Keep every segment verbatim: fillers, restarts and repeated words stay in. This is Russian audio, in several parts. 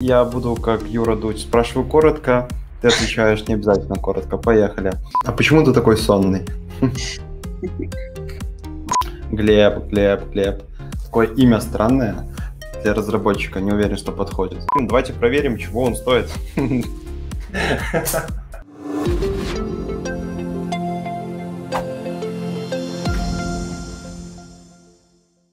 Я буду, как Юра Дудь, спрашиваю коротко, ты отвечаешь не обязательно коротко. Поехали. А почему ты такой сонный? Глеб, Глеб, Глеб. Такое имя странное для разработчика, не уверен, что подходит. Давайте проверим, чего он стоит.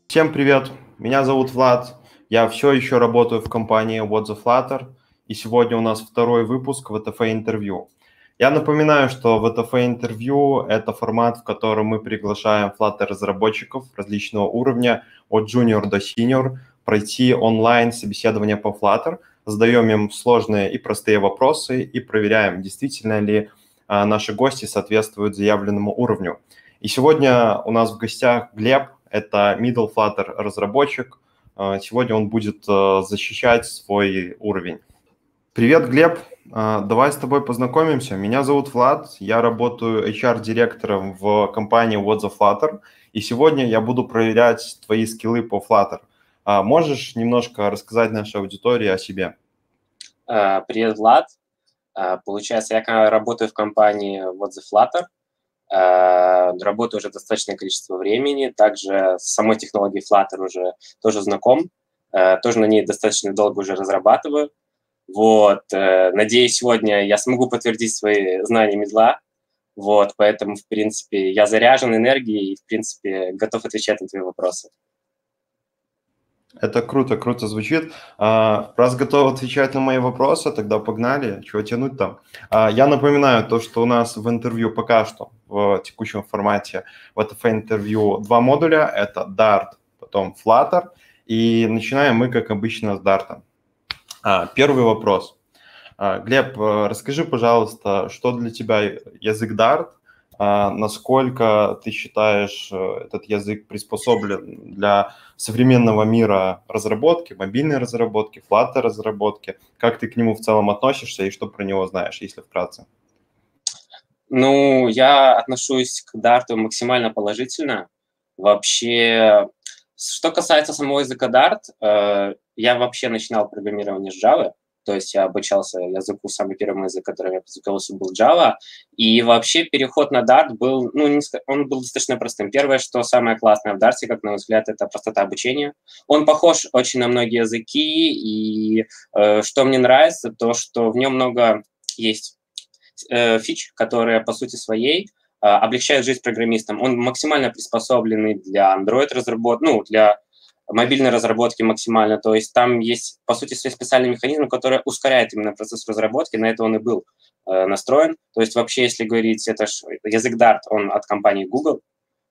Всем привет, меня зовут Влад, я все еще работаю в компании What the Flutter, и сегодня у нас второй выпуск дабл ю ти эф-интервью. Я напоминаю, что дабл ю ти эф-интервью – это формат, в котором мы приглашаем Flutter-разработчиков различного уровня, от junior до senior, пройти онлайн-собеседование по Flutter, задаем им сложные и простые вопросы и проверяем, действительно ли а, наши гости соответствуют заявленному уровню. И сегодня у нас в гостях Глеб. Это middle Flutter разработчик. Сегодня он будет защищать свой уровень. Привет, Глеб. Давай с тобой познакомимся. Меня зовут Влад. Я работаю эйч ар-директором в компании What the Flutter. И сегодня я буду проверять твои скиллы по Flutter. Можешь немножко рассказать нашей аудитории о себе? Привет, Влад. Получается, я работаю в компании What the Flutter. Работаю уже достаточное количество времени, также с самой технологией Flutter уже тоже знаком, тоже на ней достаточно долго уже разрабатываю. Вот, надеюсь, сегодня я смогу подтвердить свои знания мидла, вот, поэтому, в принципе, я заряжен энергией и, в принципе, готов отвечать на твои вопросы. Это круто, круто звучит. Раз готов отвечать на мои вопросы, тогда погнали, чего тянуть там. Я напоминаю то, что у нас в интервью пока что в текущем формате в дабл ю ти эф-интервью два модуля. Это Dart, потом Flutter. И начинаем мы, как обычно, с Dart. Первый вопрос. Глеб, расскажи, пожалуйста, что для тебя язык Dart? Насколько ты считаешь, этот язык приспособлен для современного мира разработки, мобильной разработки, Flutter-разработки? Как ты к нему в целом относишься и что про него знаешь, если вкратце? Ну, я отношусь к Dart максимально положительно. Вообще, что касается самого языка Dart, я вообще начинал программирование с Java. То есть я обучался языку, самый первый язык, которым я познакомился, был Java. И вообще переход на Dart был, ну, он был достаточно простым. Первое, что самое классное в Dart, как на мой взгляд, это простота обучения. Он похож очень на многие языки, и э, что мне нравится, то, что в нем много есть э, фич, которые по сути своей э, облегчают жизнь программистам. Он максимально приспособленный для Android-разработки, ну, для... мобильной разработки максимально, то есть там есть, по сути, свой специальный механизм, который ускоряет именно процесс разработки, на это он и был э, настроен. То есть вообще, если говорить, это ж, язык Dart, он от компании Google,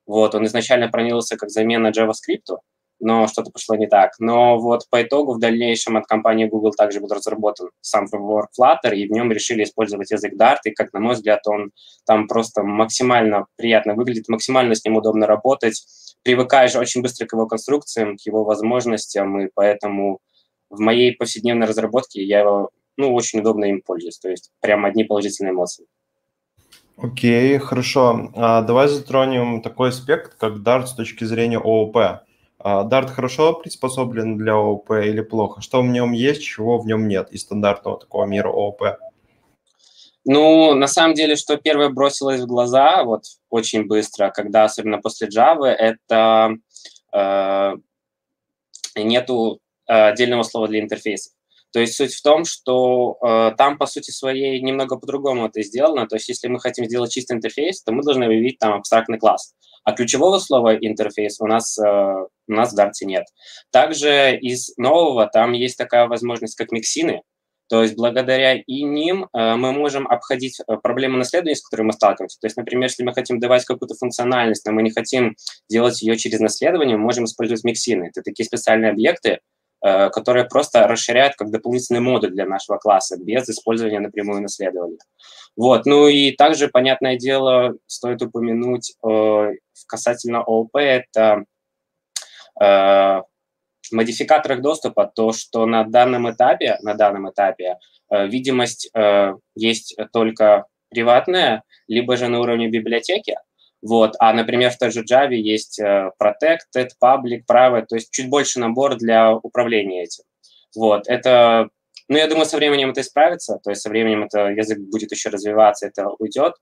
вот, он изначально пронялся как замена JavaScript, но что-то пошло не так. Но вот по итогу в дальнейшем от компании Google также был разработан сам фреймворк Flutter, и в нем решили использовать язык Dart, и, как на мой взгляд, он там просто максимально приятно выглядит, максимально с ним удобно работать, привыкаешь очень быстро к его конструкциям, к его возможностям, и поэтому в моей повседневной разработке я его, ну, очень удобно им пользуюсь, то есть прям одни положительные эмоции. Окей, хорошо. А, давай затронем такой аспект, как Dart с точки зрения ООП. А, Dart хорошо приспособлен для ООП или плохо? Что в нем есть, чего в нем нет из стандартного такого мира ООП? Ну, на самом деле, что первое бросилось в глаза, вот, очень быстро, когда, особенно после Java, это э, нету отдельного слова для интерфейса. То есть суть в том, что э, там, по сути своей, немного по-другому это сделано. То есть если мы хотим сделать чистый интерфейс, то мы должны выявить там абстрактный класс. А ключевого слова «интерфейс» у нас, э, у нас в Dart нет. Также из нового там есть такая возможность, как миксины. То есть благодаря и ним мы можем обходить проблемы наследования, с которыми мы сталкиваемся. То есть, например, если мы хотим давать какую-то функциональность, но мы не хотим делать ее через наследование, мы можем использовать миксины. Это такие специальные объекты, которые просто расширяют как дополнительный модуль для нашего класса без использования напрямую наследования. Вот. Ну и также, понятное дело, стоит упомянуть касательно ООП, это... в модификаторах доступа, то, что на данном этапе, на данном этапе э, видимость э, есть только приватная, либо же на уровне библиотеки. Вот. А, например, в той же Java есть э, protected, public, private, то есть чуть больше набор для управления этим. Вот. Это Но я думаю, со временем это исправится, то есть со временем это язык будет еще развиваться, это уйдет.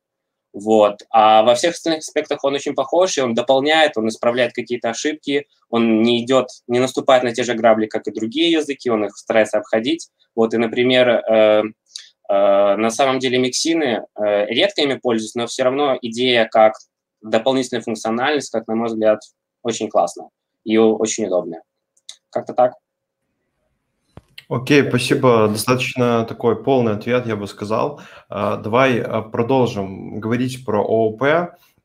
Вот. А во всех остальных аспектах он очень похож, и он дополняет, он исправляет какие-то ошибки, он не идет, не наступает на те же грабли, как и другие языки, он их старается обходить. Вот, и, например, э, э, на самом деле миксины э, редко ими пользуются, но все равно идея как дополнительная функциональность, как, на мой взгляд, очень классная и очень удобная. Как-то так. Окей, спасибо. Достаточно такой полный ответ, я бы сказал. Давай продолжим говорить про ООП.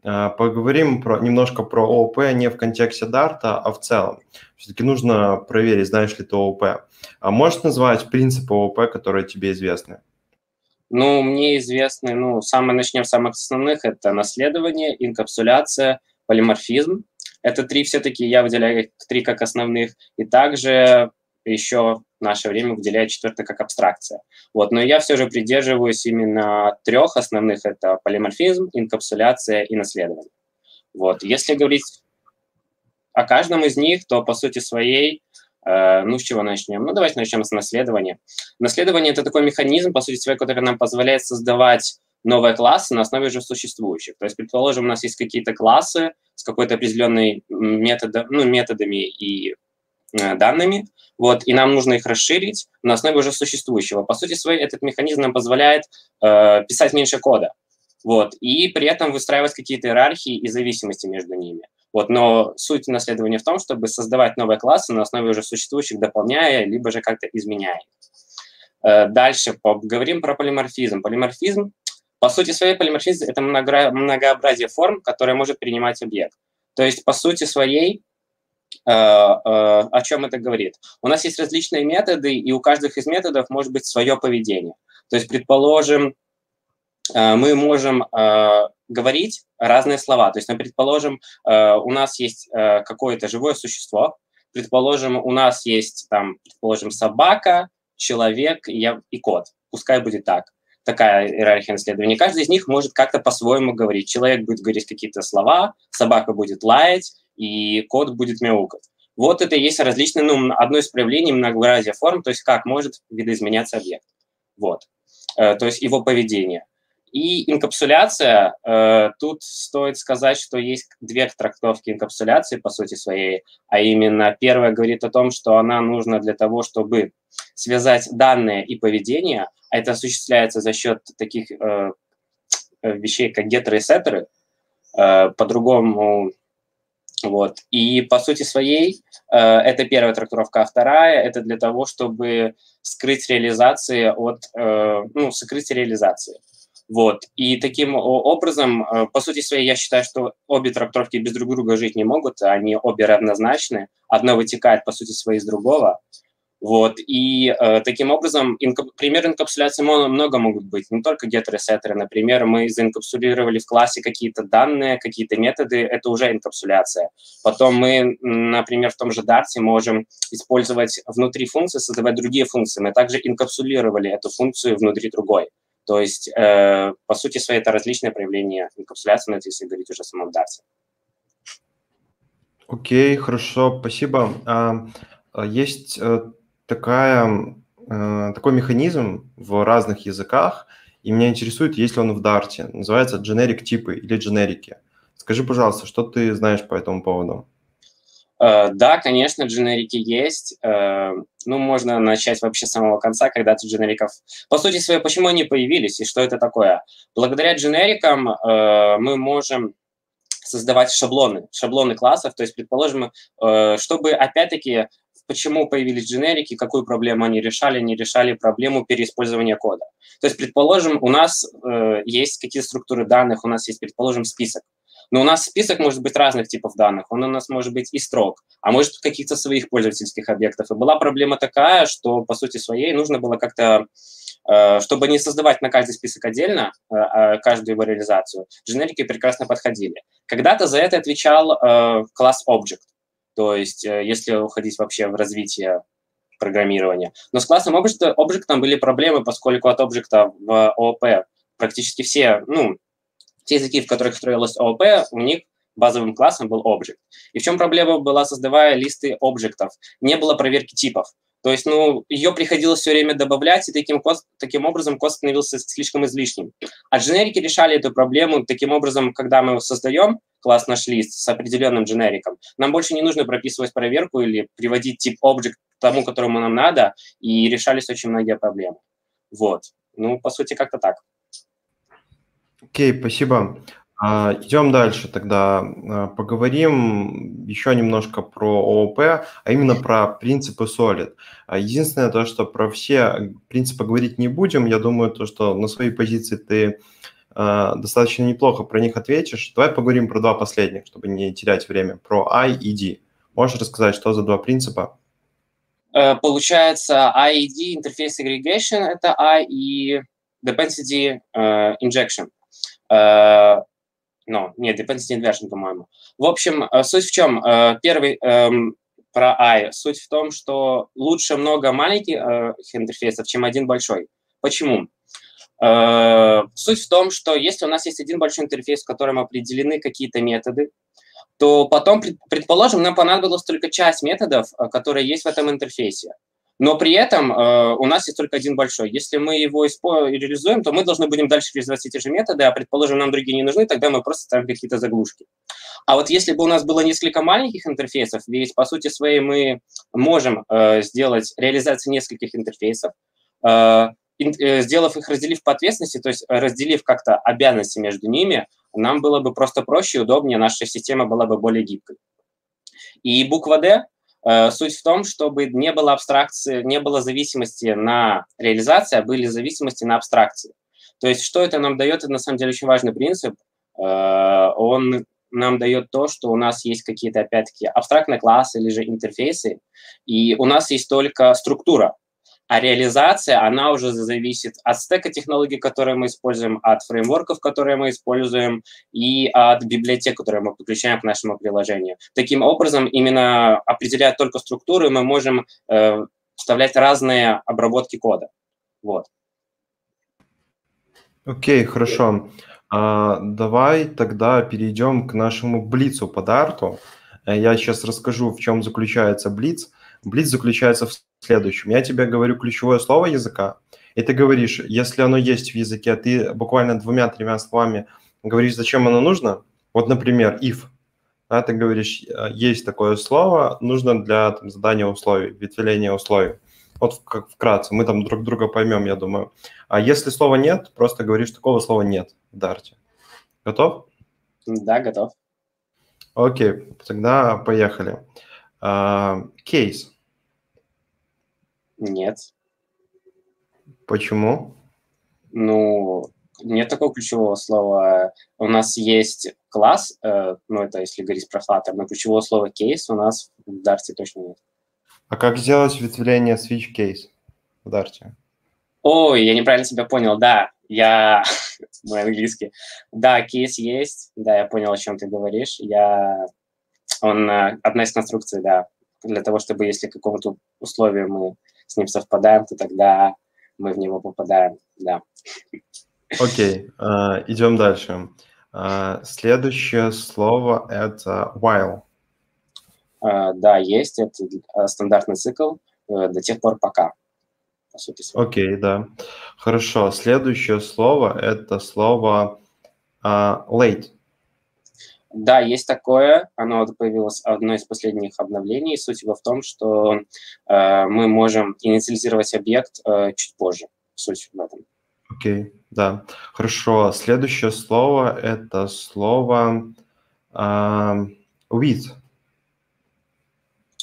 Поговорим про, немножко про ООП не в контексте Дарта, а в целом. Все-таки нужно проверить, знаешь ли ты ООП. А можешь назвать принципы ООП, которые тебе известны? Ну, мне известны, ну, самые, начнем с самых основных, это наследование, инкапсуляция, полиморфизм. Это три все-таки, я выделяю их три как основных, и также еще в наше время выделяю четвертое как абстракция. Вот, но я все же придерживаюсь именно трех основных, это полиморфизм, инкапсуляция и наследование. Вот, если говорить о каждом из них, то по сути своей, э, ну, с чего начнем? Ну, давайте начнем с наследования. Наследование – это такой механизм, по сути своей, который нам позволяет создавать новые классы на основе уже существующих. То есть, предположим, у нас есть какие-то классы с какой-то определенной методом, ну, методами и данными, вот, и нам нужно их расширить на основе уже существующего. По сути своей, этот механизм нам позволяет э, писать меньше кода, вот, и при этом выстраивать какие-то иерархии и зависимости между ними. Вот, но суть наследования в том, чтобы создавать новые классы на основе уже существующих, дополняя, либо же как-то изменяя. Э, дальше поговорим про полиморфизм. Полиморфизм, по сути своей, полиморфизм – это много, многообразие форм, которые может принимать объект. То есть, по сути своей, о чем это говорит? У нас есть различные методы, и у каждых из методов может быть свое поведение. То есть, предположим, мы можем говорить разные слова. То есть, ну, предположим, у нас есть какое-то живое существо, предположим, у нас есть, там, предположим, собака, человек и кот. Пускай будет так. Такая иерархия наследования. Каждый из них может как-то по-своему говорить. Человек будет говорить какие-то слова, собака будет лаять, и кот будет мяукать. Вот это и есть различные, ну, одно из проявлений многообразия форм, то есть как может видоизменяться объект. Вот. Э, то есть его поведение. И инкапсуляция, э, тут стоит сказать, что есть две трактовки инкапсуляции, по сути своей, а именно первая говорит о том, что она нужна для того, чтобы связать данные и поведение, а это осуществляется за счет таких э, вещей, как геттеры и сеттеры, э, по-другому. Вот. И по сути своей, э, это первая трактовка, а вторая – это для того, чтобы скрыть реализации от, э, ну, сокрыть реализации. Вот. И таким образом, э, по сути своей, я считаю, что обе трактовки без друг друга жить не могут, они обе равнозначны, одно вытекает, по сути своей, из другого. Вот. И э, таким образом, инкап... пример инкапсуляции много могут быть, не только геттеры, сеттеры. Например, мы заинкапсулировали в классе какие-то данные, какие-то методы, это уже инкапсуляция. Потом мы, например, в том же Дарте можем использовать внутри функции, создавать другие функции. Мы также инкапсулировали эту функцию внутри другой. То есть, э, по сути своей, это различные проявления инкапсуляции, но это если говорить уже о самом Дарте. Окей, хорошо, спасибо. А, есть... Такая, э, такой механизм в разных языках, и меня интересует, есть ли он в Дарте. Называется generic-типы или generic. Скажи, пожалуйста, что ты знаешь по этому поводу? Э, да, конечно, generic есть. Э, ну, можно начать вообще с самого конца, когда ты generic-ов... По сути своей, почему они появились и что это такое? Благодаря generic-ам э, мы можем создавать шаблоны, шаблоны классов. То есть, предположим, э, чтобы, опять-таки, почему появились дженерики, какую проблему они решали, они решали проблему переиспользования кода. То есть, предположим, у нас э, есть какие-то структуры данных, у нас есть, предположим, список. Но у нас список может быть разных типов данных, он у нас может быть и строк, а может быть каких-то своих пользовательских объектов. И была проблема такая, что, по сути своей, нужно было как-то, э, чтобы не создавать на каждый список отдельно, э, каждую его реализацию, дженерики прекрасно подходили. Когда-то за это отвечал э, класс Object. То есть, если уходить вообще в развитие программирования. Но с классом Object, Object были проблемы, поскольку от Object в ООП практически все, ну, те языки, в которых строилось ООП, у них базовым классом был Object. И в чем проблема была, создавая листы объектов? Не было проверки типов. То есть, ну, ее приходилось все время добавлять, и таким, код, таким образом код становился слишком излишним. А дженерики решали эту проблему таким образом, когда мы создаем класс наш лист с определенным дженериком, нам больше не нужно прописывать проверку или приводить тип Object к тому, которому нам надо, и решались очень многие проблемы. Вот. Ну, по сути, как-то так. Окей, okay, спасибо. Идем дальше тогда. Поговорим еще немножко про ООП, а именно про принципы Solid. Единственное то, что про все принципы говорить не будем. Я думаю, то, что на своей позиции ты достаточно неплохо про них ответишь. Давай поговорим про два последних, чтобы не терять время. Про I и D. Можешь рассказать, что за два принципа? Получается, I и D, Interface Aggregation – это I, и Dependency Injection. Но, no, нет, Dependency Inversion, по-моему. В общем, суть в чем? Первый эм, про I. Суть в том, что лучше много маленьких э, интерфейсов, чем один большой. Почему? Э, суть в том, что если у нас есть один большой интерфейс, в котором определены какие-то методы, то потом, предположим, нам понадобилась только часть методов, которые есть в этом интерфейсе. Но при этом э, у нас есть только один большой. Если мы его реализуем, то мы должны будем дальше реализовать эти же методы, а, предположим, нам другие не нужны, тогда мы просто ставим какие-то заглушки. А вот если бы у нас было несколько маленьких интерфейсов, ведь, по сути своей, мы можем э, сделать реализацию нескольких интерфейсов, э, э, сделав их, разделив по ответственности, то есть разделив как-то обязанности между ними, нам было бы просто проще и удобнее, наша система была бы более гибкой. И буква «Д». Суть в том, чтобы не было абстракции, не было зависимости на реализации, а были зависимости на абстракции. То есть что это нам дает, это на самом деле очень важный принцип. Он нам дает то, что у нас есть какие-то, опять-таки, абстрактные классы или же интерфейсы, и у нас есть только структура. А реализация, она уже зависит от стека технологий, которые мы используем, от фреймворков, которые мы используем, и от библиотек, которые мы подключаем к нашему приложению. Таким образом, именно определяя только структуры, мы можем э, вставлять разные обработки кода. Вот. Окей, okay, хорошо. А, давай тогда перейдем к нашему блицу по Дарту. Я сейчас расскажу, в чем заключается блиц. Блиц заключается в следующем. Я тебе говорю ключевое слово языка, и ты говоришь, если оно есть в языке, ты буквально двумя-тремя словами говоришь, зачем оно нужно. Вот, например, if. Да, ты говоришь, есть такое слово, нужно для там, задания условий, ветвления условий. Вот как вкратце, мы там друг друга поймем, я думаю. А если слова нет, просто говоришь, такого слова нет в Дарте. Готов? Да, готов. Окей, тогда поехали. Кейс. Нет. Почему? Ну, нет такого ключевого слова. У нас есть класс, э, ну, это если говорить про Flutter, но ключевого слова кейс у нас в Dart точно нет. А как сделать ветвление switch case в Dart? Ой, я неправильно себя понял, да. Я... Мой английский. Да, кейс есть. Да, я понял, о чем ты говоришь. Я... Он одна из конструкций, да. Для того, чтобы если к какому-то условию мы с ним совпадаем, то тогда мы в него попадаем, да. Окей, okay. uh, идем дальше. Uh, следующее слово – это while. Uh, да, есть. Это uh, стандартный цикл uh, до тех пор, пока. Окей, okay, да. Хорошо. Следующее слово – это слово uh, late. Да, есть такое, оно появилось в одной из последних обновлений. Суть его в том, что э, мы можем инициализировать объект э, чуть позже. Суть в этом. Окей, okay, да. Хорошо. Следующее слово – это слово э, with.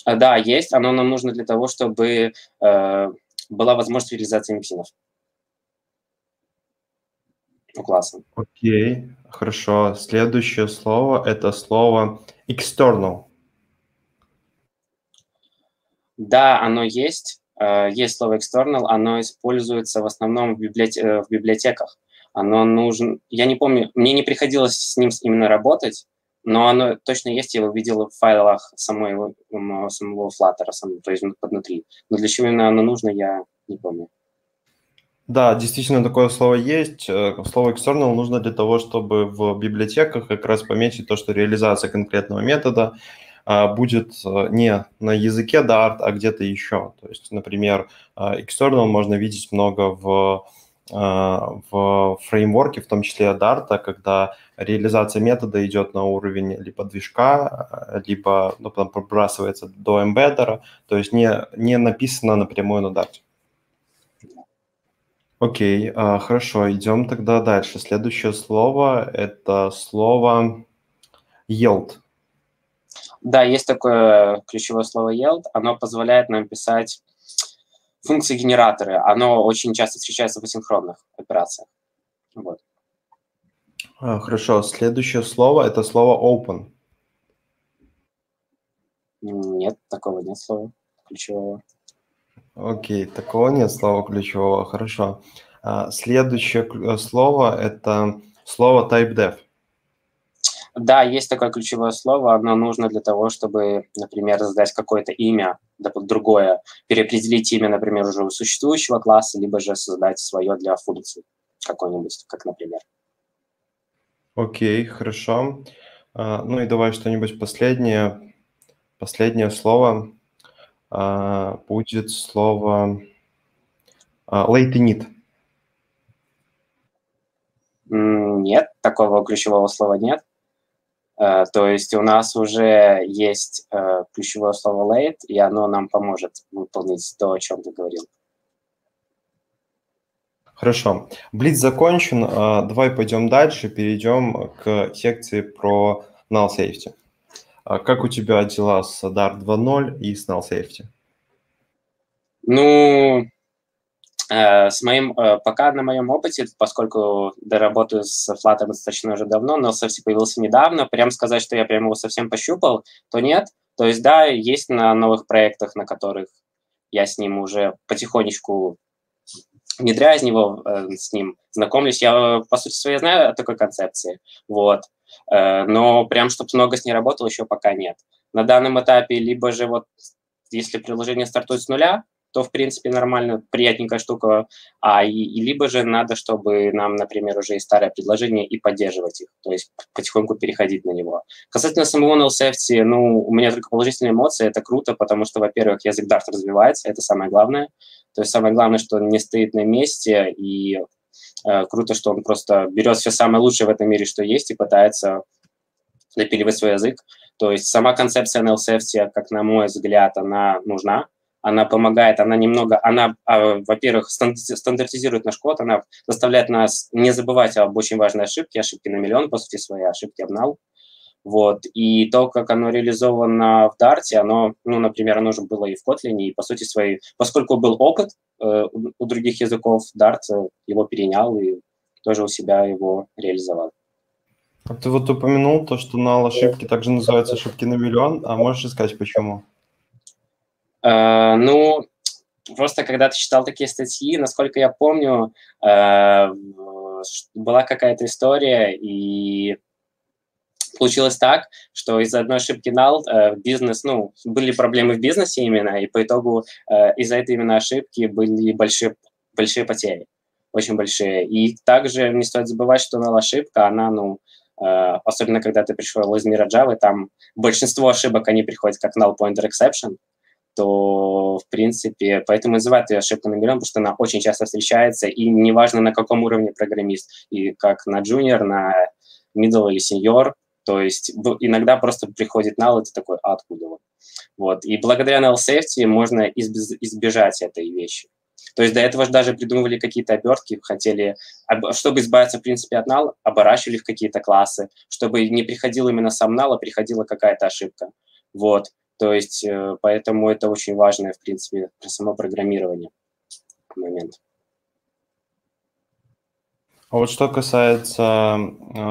Да, есть. Оно нам нужно для того, чтобы э, была возможность реализации миксинов. Ну, классно. Окей, okay, хорошо. Следующее слово – это слово external. Да, оно есть. Есть слово external, оно используется в основном в, библиотек, в библиотеках. Оно нужно… Я не помню, мне не приходилось с ним именно работать, но оно точно есть, я его видел в файлах самого, самого Flutter, самого, то есть внутри. Но для чего именно оно нужно, я не помню. Да, действительно, такое слово есть. Слово external нужно для того, чтобы в библиотеках как раз пометить то, что реализация конкретного метода будет не на языке Dart, а где-то еще. То есть, например, external можно видеть много в, в фреймворке, в том числе Dart, когда реализация метода идет на уровень либо движка, либо ну, потом пробрасывается до Embedder, то есть не, не написано напрямую на Dart. Окей, okay, хорошо, идем тогда дальше. Следующее слово – это слово yield. Да, есть такое ключевое слово yield. Оно позволяет нам писать функции-генераторы. Оно очень часто встречается в асинхронных операциях. Вот. Хорошо, следующее слово – это слово open. Нет, такого нет слова ключевого. Окей, такого нет слова ключевого, хорошо. Следующее слово – это слово typedev. Да, есть такое ключевое слово, оно нужно для того, чтобы, например, задать какое-то имя, другое, переопределить имя, например, уже у существующего класса, либо же создать свое для функции какой-нибудь, как, например. Окей, хорошо. Ну и давай что-нибудь последнее. Последнее слово будет слово late init. Нет, такого ключевого слова нет. То есть у нас уже есть ключевое слово late, и оно нам поможет выполнить то, о чем ты говорил. Хорошо. Блиц закончен. Давай пойдем дальше, перейдем к секции про Null Safety. Как у тебя дела с Dart два ноль и с Null Safety? Ну, э, с моим, э, пока на моем опыте, поскольку доработаю с Flutter достаточно уже давно, Null Safety появился недавно, прям сказать, что я прям его совсем пощупал, то нет. То есть, да, есть на новых проектах, на которых я с ним уже потихонечку внедряю, из него, э, с ним знакомлюсь. Я, по сути своей, знаю о такой концепции, вот. Но прям, чтобы много с ней работал, еще пока нет. На данном этапе, либо же вот, если приложение стартует с нуля, то, в принципе, нормально, приятненькая штука. А и, и либо же надо, чтобы нам, например, уже и старое предложение, и поддерживать их, то есть потихоньку переходить на него. Касательно самого Null Safety, ну, у меня только положительные эмоции, это круто, потому что, во-первых, язык Dart развивается, это самое главное. То есть самое главное, что он не стоит на месте, и... Круто, что он просто берет все самое лучшее в этом мире, что есть, и пытается допиливать свой язык. То есть сама концепция Null Safety, как на мой взгляд, она нужна. Она помогает, она немного, она, во-первых, стандартизирует наш код, она заставляет нас не забывать об очень важной ошибке, ошибки на миллион, по сути, свои ошибки обнал. Вот. И то, как оно реализовано в Dart, оно, ну, например, оно же было и в Kotlin, и, по сути своей, поскольку был опыт э, у других языков, Dart его перенял и тоже у себя его реализовал. А ты вот упомянул то, что null ошибки также называются ошибки на миллион, а можешь сказать, почему? Э, ну, просто когда ты читал такие статьи, насколько я помню, э, была какая-то история, и... Получилось так, что из-за одной ошибки null э, бизнес, ну, были проблемы в бизнесе именно, и по итогу э, из-за этой именно ошибки были большие, большие потери, очень большие. И также не стоит забывать, что null ошибка, она, ну, э, особенно когда ты пришел из мира Java, там большинство ошибок, они приходят как NullPointerException, то, в принципе, поэтому называют ее ошибку на миллион, потому что она очень часто встречается, и неважно, на каком уровне программист, и как на junior, на middle или senior. То есть иногда просто приходит null, и ты такой, а откуда он? Вот. И благодаря Null Safety можно избежать этой вещи. То есть до этого же даже придумывали какие-то обертки, хотели, чтобы избавиться, в принципе, от null, оборачивали в какие-то классы, чтобы не приходил именно сам null, а приходила какая-то ошибка. Вот. То есть поэтому это очень важное, в принципе, само программирование момент. А вот что касается э,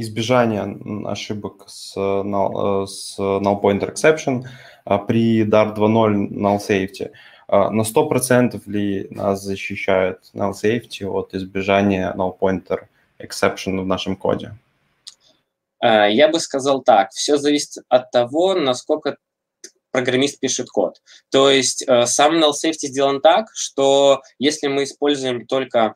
избежания ошибок с, null, с NullPointerException при Dart два ноль Null Safety, на сто процентов ли нас защищает Null Safety от избежания NullPointerException в нашем коде? Я бы сказал так. Все зависит от того, насколько программист пишет код. То есть сам Null Safety сделан так, что если мы используем только...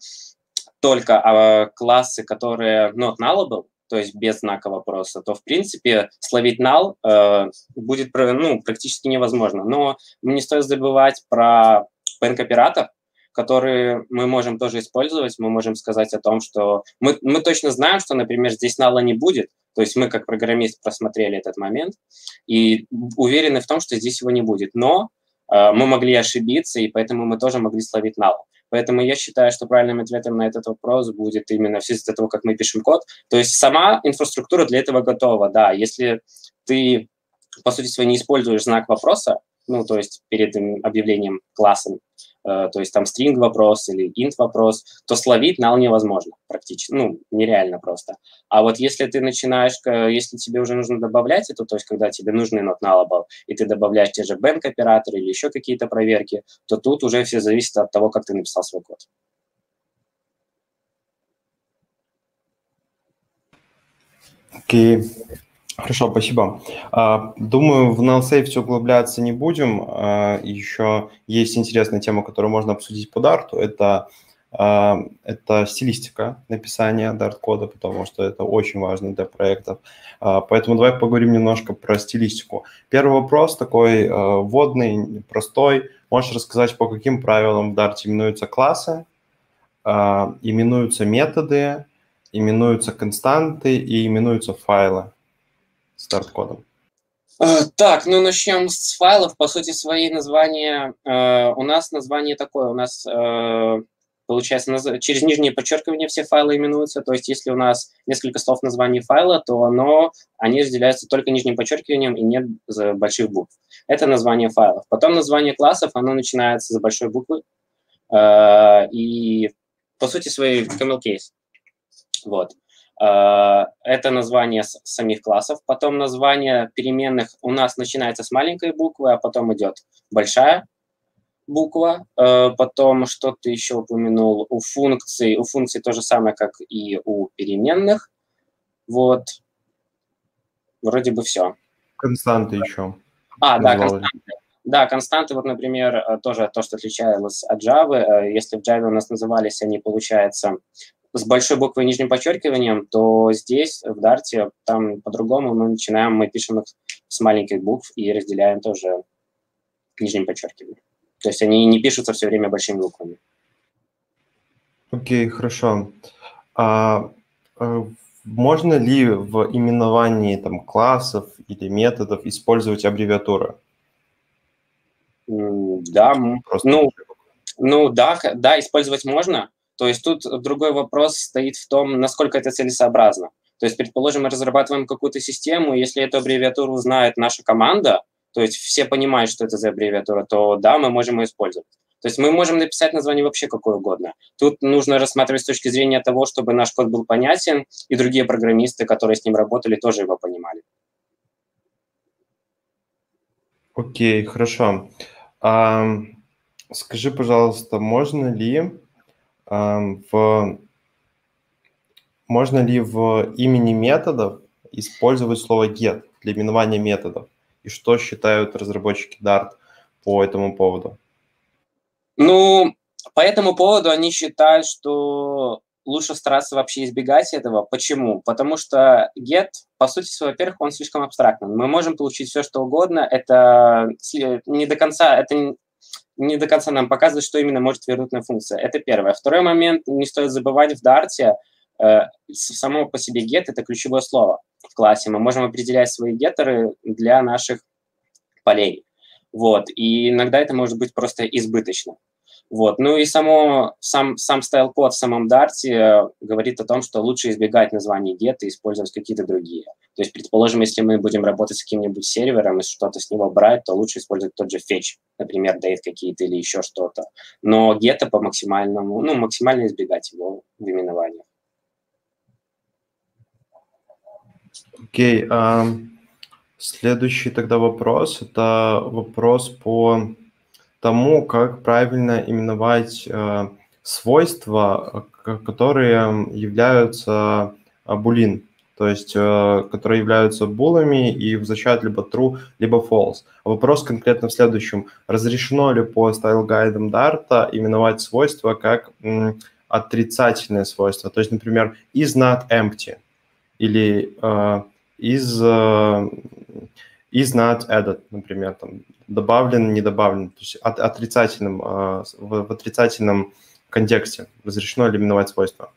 только а, классы, которые not nullable, то есть без знака вопроса, то, в принципе, словить null э, будет ну, практически невозможно. Но не стоит забывать про пэнк-оператор, которые мы можем тоже использовать, мы можем сказать о том, что мы, мы точно знаем, что, например, здесь null не будет, то есть мы как программист просмотрели этот момент и уверены в том, что здесь его не будет, но э, мы могли ошибиться, и поэтому мы тоже могли словить null. Поэтому я считаю, что правильным ответом на этот вопрос будет именно все из-за того, как мы пишем код. То есть сама инфраструктура для этого готова, да. Если ты, по сути своей, не используешь знак вопроса, ну, то есть перед объявлением класса, э, то есть там string вопрос или int вопрос, то словить null невозможно практически, ну, нереально просто. А вот если ты начинаешь, если тебе уже нужно добавлять эту, то есть когда тебе нужный not nullable, и ты добавляешь те же bank-операторы или еще какие-то проверки, то тут уже все зависит от того, как ты написал свой код. Окей. Okay. Хорошо, спасибо. Думаю, в Null Safety углубляться не будем. Еще есть интересная тема, которую можно обсудить по Dart. Это, это стилистика написания Dart-кода, потому что это очень важно для проектов. Поэтому давай поговорим немножко про стилистику. Первый вопрос такой вводный, простой. Можешь рассказать, по каким правилам в Dart именуются классы, именуются методы, именуются константы и именуются файлы? Старт-кодом. Так, ну начнем с файлов. По сути, свои названия... Э, у нас название такое. У нас, э, получается, наз... через нижнее подчеркивание все файлы именуются. То есть, если у нас несколько слов названий файла, то оно, они разделяются только нижним подчеркиванием и нет больших букв. Это название файлов. Потом название классов, оно начинается с большой буквы. Э, и, по сути, свои camel case. Вот. Это название самих классов. Потом название переменных у нас начинается с маленькой буквы, а потом идет большая буква. Потом что-то еще упомянул. У функций, у функций то же самое, как и у переменных. Вот. Вроде бы все. Константы еще. А, да, константы. Да, константы, вот, например, тоже то, что отличалось от Java. Если в Java у нас назывались они, получается... с большой буквой и нижним подчеркиванием, то здесь, в Dart, там по-другому мы начинаем, мы пишем их с маленьких букв и разделяем тоже нижним подчеркиванием. То есть они не пишутся все время большими буквами. Окей, okay, хорошо. А, можно ли в именовании там, классов или методов использовать аббревиатуры? Да, ну, ну, да, да, использовать можно. То есть тут другой вопрос стоит в том, насколько это целесообразно. То есть, предположим, мы разрабатываем какую-то систему, если эту аббревиатуру знает наша команда, то есть все понимают, что это за аббревиатура, то да, мы можем ее использовать. То есть мы можем написать название вообще какое угодно. Тут нужно рассматривать с точки зрения того, чтобы наш код был понятен, и другие программисты, которые с ним работали, тоже его понимали. Окей, хорошо. А, скажи, пожалуйста, можно ли... В... Можно ли в имени методов использовать слово get для именования методов? И что считают разработчики Dart по этому поводу? Ну, по этому поводу они считают, что лучше стараться вообще избегать этого. Почему? Потому что get, по сути, во-первых, он слишком абстрактный. Мы можем получить все, что угодно. Это не до конца... Это... не до конца нам показывает, что именно может вернутная функция. Это первое. Второй момент, не стоит забывать, в Dart э, само по себе get – это ключевое слово в классе. Мы можем определять свои геттеры для наших полей. Вот. И иногда это может быть просто избыточно. Вот. Ну и само, сам, сам стайл-код в самом Dart говорит о том, что лучше избегать названий get и использовать какие-то другие. То есть, предположим, если мы будем работать с каким-нибудь сервером и что-то с него брать, то лучше использовать тот же fetch, например, date какие-то или еще что-то. Но get по максимальному, ну, максимально избегать его в именовании. Окей. Okay, uh, следующий тогда вопрос. Это вопрос по... тому, как правильно именовать э, свойства, которые являются boolean, то есть э, которые являются булами и возвращают либо true, либо false. Вопрос конкретно в следующем. Разрешено ли по стайл-гайдам Dart именовать свойства как м, отрицательное свойство? То есть, например, is not empty. или uh, is, uh, is not added, например, там, добавлен, не добавлен, то есть от, отрицательным, uh, в, в отрицательном контексте разрешено именовать свойства.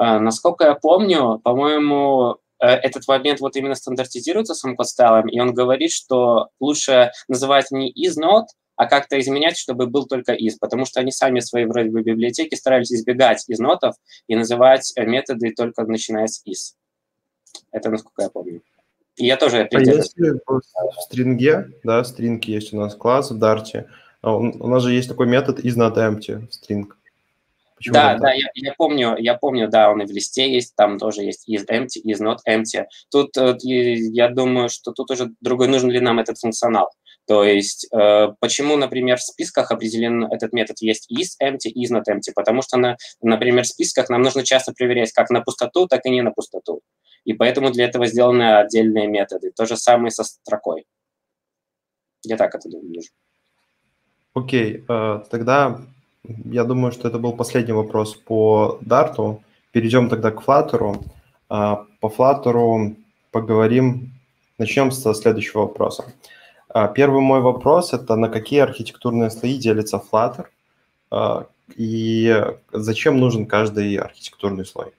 Uh, насколько я помню, по-моему, этот момент вот именно стандартизируется с OnCodeStyle, и он говорит, что лучше называть не isNot, а как-то изменять, чтобы был только is, потому что они сами свои вроде бы библиотеки старались избегать isNot'ов и называть методы только начиная с is. Это насколько я помню. И я тоже придерживаюсь. А если в стринге, да, стринг есть у нас класс в Dart, у нас же есть такой метод isNotEmpty стринг. Почему да, это? да, я, я помню, я помню, да, он и в листе есть, там тоже есть isEmpty, isNotEmpty. Тут я думаю, что тут уже другой, нужен ли нам этот функционал. То есть э, почему, например, в списках определен этот метод есть isEmpty, isNotEmpty, потому что, на, например, в списках нам нужно часто проверять как на пустоту, так и не на пустоту. И поэтому для этого сделаны отдельные методы. То же самое со строкой. Я так это думаю. Окей, okay, э, тогда... Я думаю, что это был последний вопрос по Dart. Перейдем тогда к Flutter. По Flutter поговорим, начнем со следующего вопроса. Первый мой вопрос – это на какие архитектурные слои делится Flutter и зачем нужен каждый архитектурный слой?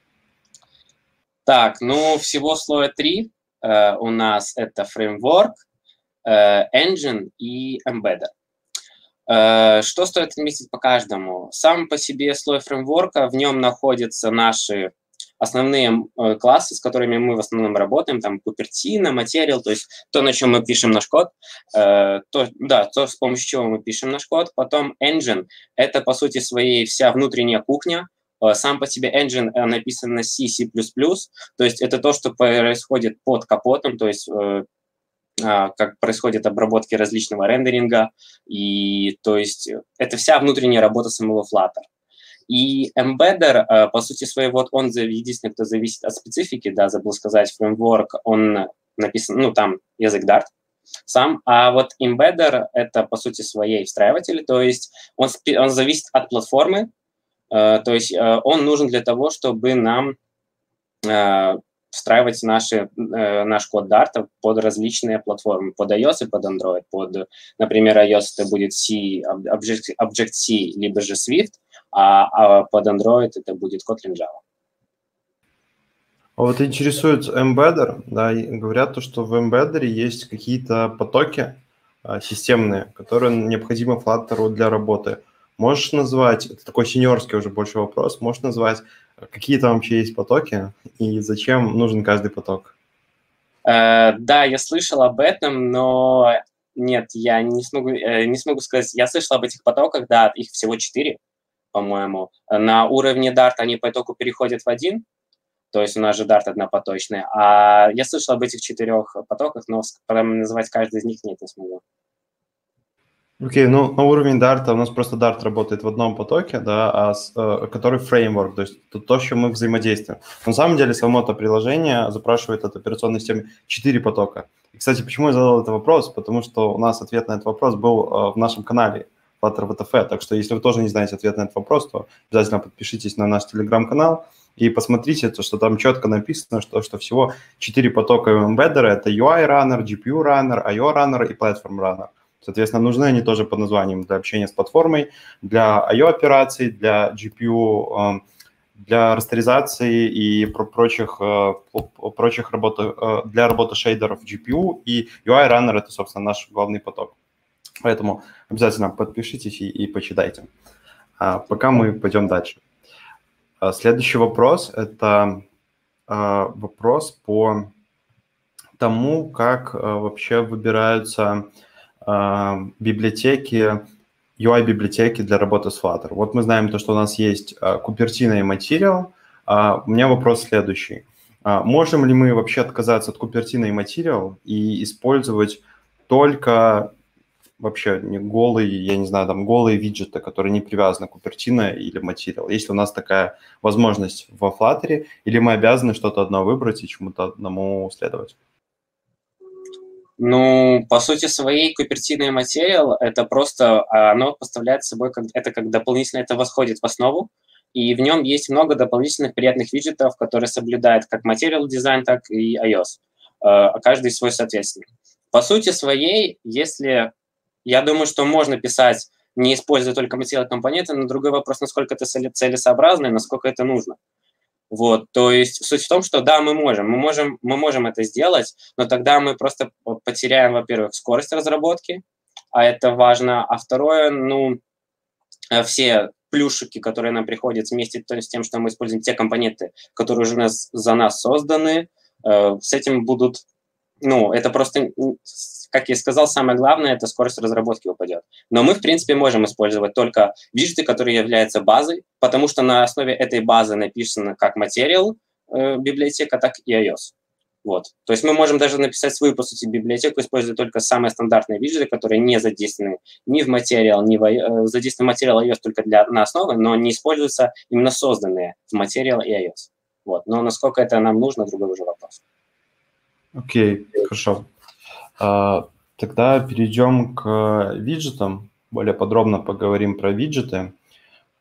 Так, ну всего слоя три у нас – это Framework, Engine и Embedder. Что стоит отметить по каждому? Сам по себе слой фреймворка, в нем находятся наши основные классы, с которыми мы в основном работаем, там Cupertino, Material, то есть то, на чем мы пишем наш код, то, да, то, с помощью чего мы пишем наш код. Потом Engine – это, по сути своей, вся внутренняя кухня. Сам по себе Engine написан на C, C++, то есть это то, что происходит под капотом, то есть… как происходит обработки различного рендеринга, и то есть это вся внутренняя работа самого Flutter. И Embedder, по сути своей, вот он единственный, кто зависит от специфики, да, забыл сказать, фреймворк, он написан, ну, там язык Dart сам, а вот Embedder — это, по сути своей, встраиватель, то есть он, он зависит от платформы, то есть он нужен для того, чтобы нам... встраивать наши, э, наш код Dart под различные платформы, под iOS и под Android. Под, например, iOS это будет C, Object, Object C, либо же Swift, а, а под Android это будет Kotlin Java. А вот интересуется Embedder, да, и говорят, то, что в Embedder есть какие-то потоки а, системные, которые необходимы Flutter для работы. Можешь назвать, это такой сеньорский уже больше вопрос, можешь назвать, какие там вообще есть потоки и зачем нужен каждый поток? Э, да, я слышал об этом, но нет, я не смогу, э, не смогу сказать. Я слышал об этих потоках, да, их всего четыре, по-моему. На уровне Dart они по итогу переходят в один, то есть у нас же Dart однопоточный. А я слышал об этих четырех потоках, но назвать каждый из них нет, не смогу. Окей, okay, ну на уровне Dart у нас просто Dart работает в одном потоке, да, а с, э, который фреймворк, то есть то, то, с чем мы взаимодействуем. На самом деле само это приложение запрашивает от операционной системы четыре потока. И, кстати, почему я задал этот вопрос? Потому что у нас ответ на этот вопрос был э, в нашем канале Flutter дабл ю ти эф, так что если вы тоже не знаете ответ на этот вопрос, то обязательно подпишитесь на наш Telegram-канал и посмотрите, то, что там четко написано, что, что всего четыре потока Embedder – это ю ай-раннер, джи пи ю-раннер, ай о-раннер и платформ-раннер. Соответственно, нужны они тоже под названием для общения с платформой, для ай о-операций, для джи пи ю, для растеризации и прочих, прочих работ, для работы шейдеров джи пи ю. И ю ай-раннер – это, собственно, наш главный поток. Поэтому обязательно подпишитесь и, и почитайте. А пока мы пойдем дальше. Следующий вопрос – это вопрос по тому, как вообще выбираются... библиотеки, ю ай-библиотеки для работы с Flutter. Вот мы знаем то, что у нас есть Cupertino и Material. У меня вопрос следующий. Можем ли мы вообще отказаться от Cupertino и Material и использовать только вообще голые, я не знаю, там голые виджеты, которые не привязаны к Cupertino или Material? Есть ли у нас такая возможность во Flutter, или мы обязаны что-то одно выбрать и чему-то одному следовать? Ну, по сути своей, Cupertino материал, это просто, оно поставляет собой, как, это как дополнительно, это восходит в основу и в нем есть много дополнительных приятных виджетов, которые соблюдают как Material дизайн, так и iOS. Каждый свой соответственно. По сути своей, если... Я думаю, что можно писать, не используя только Material компоненты, но другой вопрос, насколько это целесообразно и насколько это нужно. Вот, то есть суть в том, что да, мы можем, мы можем, мы можем это сделать, но тогда мы просто потеряем, во-первых, скорость разработки, а это важно, а второе, ну, все плюшики, которые нам приходят вместе с тем, что мы используем те компоненты, которые уже нас, за нас созданы, э, с этим будут, ну, это просто, как я сказал, самое главное, это скорость разработки упадет. Но мы, в принципе, можем использовать только виджеты, которые являются базой, потому что на основе этой базы написано как материал э, библиотека, так и iOS. Вот. То есть мы можем даже написать свою, по сути, библиотеку, используя только самые стандартные виджеты, которые не задействованы ни в материал, ни в iOS. Задействован материал iOS только для, на основе, но не используются именно созданные в материал и iOS. Вот. Но насколько это нам нужно, другой уже вопрос. Окей, okay, хорошо. Тогда перейдем к виджетам. Более подробно поговорим про виджеты.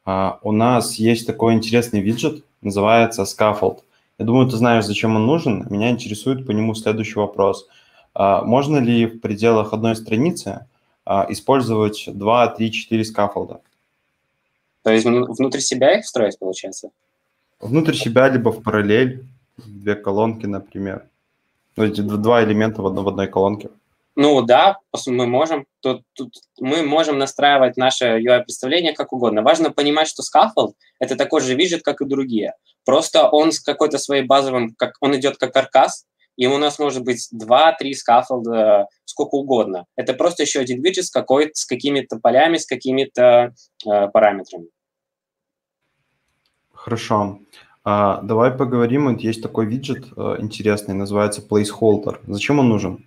У нас есть такой интересный виджет, называется Scaffold. Я думаю, ты знаешь, зачем он нужен. Меня интересует по нему следующий вопрос. Можно ли в пределах одной страницы использовать два, три, четыре скафолда? То есть внутри себя их строить, получается? Внутрь себя, либо в параллель, две колонки, например. Ну, эти два элемента в одной колонке. Ну да, мы можем. Тут, тут мы можем настраивать наше ю ай-представление как угодно. Важно понимать, что Scaffold – это такой же виджет, как и другие. Просто он с какой-то своей базовым, как, он идет как каркас, и у нас может быть два-три скаффолда, сколько угодно. Это просто еще один виджет с, с какими-то полями, с какими-то э, параметрами. Хорошо. А, давай поговорим. Вот есть такой виджет э, интересный, называется Placeholder. Зачем он нужен?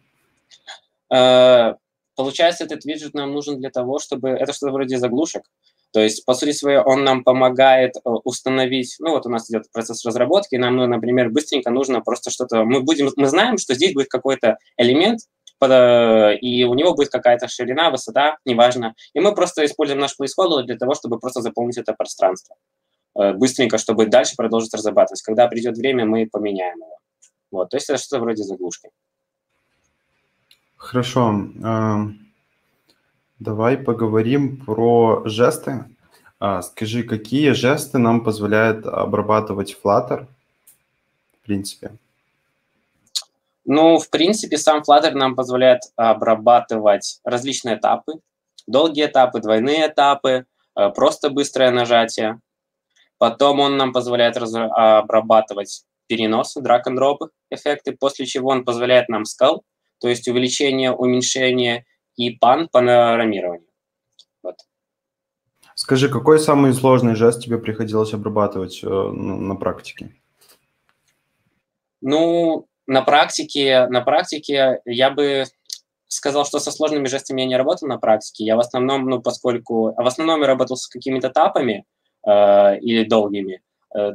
Получается, этот виджет нам нужен для того, чтобы... Это что-то вроде заглушек. То есть, по сути своей, он нам помогает установить... Ну, вот у нас идет процесс разработки, и нам, ну, например, быстренько нужно просто что-то... Мы, будем... Мы знаем, что здесь будет какой-то элемент, и у него будет какая-то ширина, высота, неважно. И мы просто используем наш placeholder для того, чтобы просто заполнить это пространство. Быстренько, чтобы дальше продолжить разрабатывать. Когда придет время, мы поменяем его. Вот. То есть, это что-то вроде заглушки. Хорошо. Давай поговорим про жесты. Скажи, какие жесты нам позволяет обрабатывать Flutter, в принципе? Ну, в принципе, сам Flutter нам позволяет обрабатывать различные этапы. Долгие этапы, двойные этапы, просто быстрое нажатие. Потом он нам позволяет обрабатывать переносы, drag-and-drop эффекты, после чего он позволяет нам скал, то есть увеличение, уменьшение и пан, панорамирование. Вот. Скажи, какой самый сложный жест тебе приходилось обрабатывать э, на практике? Ну, на практике, на практике я бы сказал, что со сложными жестами я не работал на практике. Я в основном, ну, поскольку... В основном я работал с какими-то этапами э, или долгими. Э,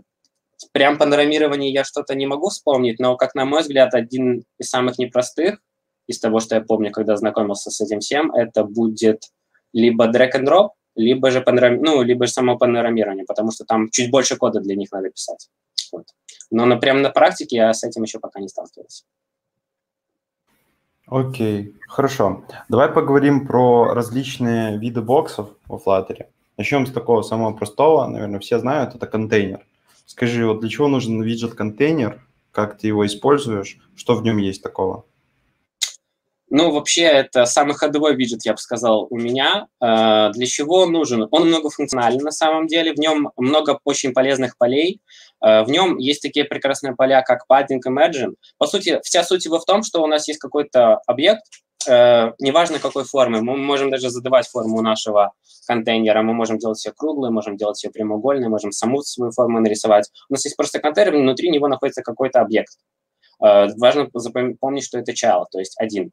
прям панорамирование я что-то не могу вспомнить, но, как на мой взгляд, один из самых непростых из того, что я помню, когда знакомился с этим всем, это будет либо drag-and-drop, либо же, панорам... ну, либо же само панорамирование, потому что там чуть больше кода для них надо писать. Вот. Но на, прямо на практике я с этим еще пока не сталкивался. Окей, хорошо. Давай поговорим про различные виды боксов во Flutter. Начнем с такого самого простого, наверное, все знают, это контейнер. Скажи, вот для чего нужен виджет-контейнер, как ты его используешь, что в нем есть такого? Ну, вообще, это самый ходовой виджет, я бы сказал, у меня. Для чего он нужен? Он многофункционален на самом деле, в нем много очень полезных полей. В нем есть такие прекрасные поля, как padding и margin. По сути, вся суть его в том, что у нас есть какой-то объект, неважно какой формы, мы можем даже задавать форму нашего контейнера, мы можем делать ее круглой, можем делать ее прямоугольной, можем саму свою форму нарисовать. У нас есть просто контейнер, внутри него находится какой-то объект. Важно запомнить, что это child, то есть один.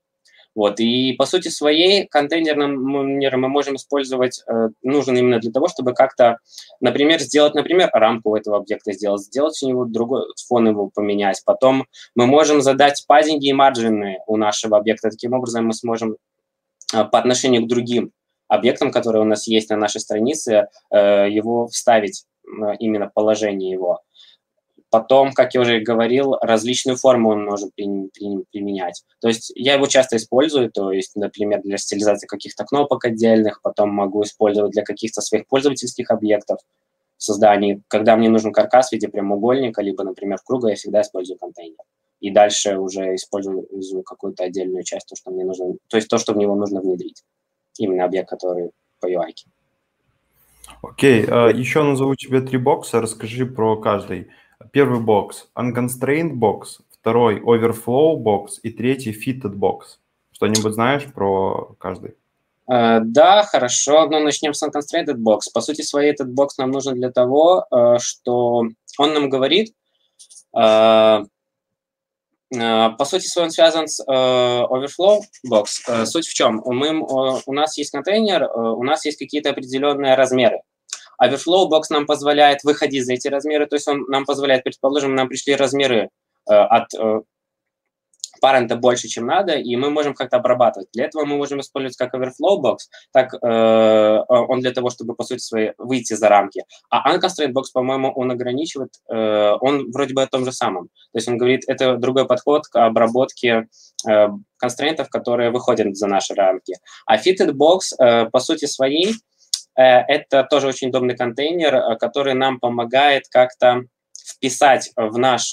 Вот, и по сути своей контейнер мы можем использовать, э, нужен именно для того, чтобы как-то, например, сделать, например, рамку у этого объекта сделать, сделать у него другой фон его поменять. Потом мы можем задать паддинги и марджины у нашего объекта. Таким образом мы сможем э, по отношению к другим объектам, которые у нас есть на нашей странице, э, его вставить именно положение его. Потом, как я уже говорил, различную форму он может применять. То есть я его часто использую, то есть, например, для стилизации каких-то кнопок отдельных, потом могу использовать для каких-то своих пользовательских объектов в создании. Когда мне нужен каркас в виде прямоугольника, либо, например, круга, я всегда использую контейнер. И дальше уже использую какую-то отдельную часть, то, что мне нужно, то есть то, что в него нужно внедрить. Именно объект, который по ю ай-ке. Окей, okay. Еще назову тебе три бокса, расскажи про каждый. Первый бокс – UnconstrainedBox, второй – OverflowBox и третий – FittedBox. Что-нибудь знаешь про каждый? Uh, да, хорошо. Но начнем с UnconstrainedBox. По сути своей этот бокс нам нужен для того, uh, что он нам говорит… Uh, uh, по сути своей он связан с uh, OverflowBox. Uh, суть в чем? Мы, uh, у нас есть контейнер, uh, у нас есть какие-то определенные размеры. OverflowBox нам позволяет выходить за эти размеры, то есть он нам позволяет, предположим, нам пришли размеры э, от э, парента больше, чем надо, и мы можем как-то обрабатывать. Для этого мы можем использовать как OverflowBox, так э, он для того, чтобы, по сути своей, выйти за рамки. А UnconstrainedBox, по-моему, он ограничивает, э, он вроде бы о том же самом. То есть он говорит, это другой подход к обработке э, констрейнтов, которые выходят за наши рамки. А FittedBox, э, по сути своей, это тоже очень удобный контейнер, который нам помогает как-то вписать в наш,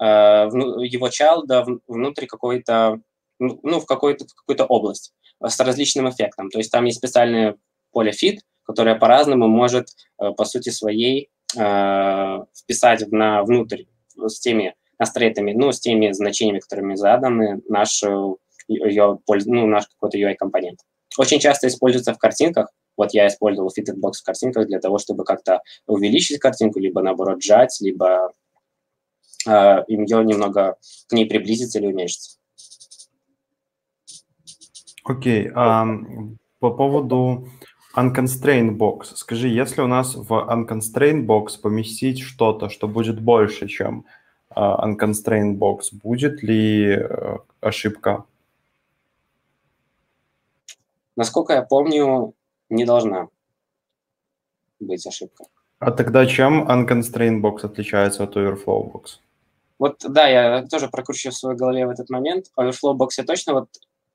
в его child внутрь какой-то, ну, в какую-то какую-то область с различным эффектом. То есть там есть специальное поле fit, которое по-разному может, по сути своей, вписать на, внутрь с теми настрейтами, ну, с теми значениями, которыми заданы наш, ну, наш какой-то ю ай-компонент. Очень часто используется в картинках. Вот я использовал FittedBox в картинках для того, чтобы как-то увеличить картинку, либо, наоборот, сжать, либо э, ее немного к ней приблизиться или уменьшиться. Окей. Okay. Um, по поводу UnconstrainedBox. Скажи, если у нас в UnconstrainedBox поместить что-то, что будет больше, чем uh, UnconstrainedBox, будет ли uh, ошибка? Насколько я помню... Не должна быть ошибка. А тогда чем UnconstrainedBox отличается от OverflowBox? Вот, да, я тоже прокручу в своей голове в этот момент. OverflowBox я точно вот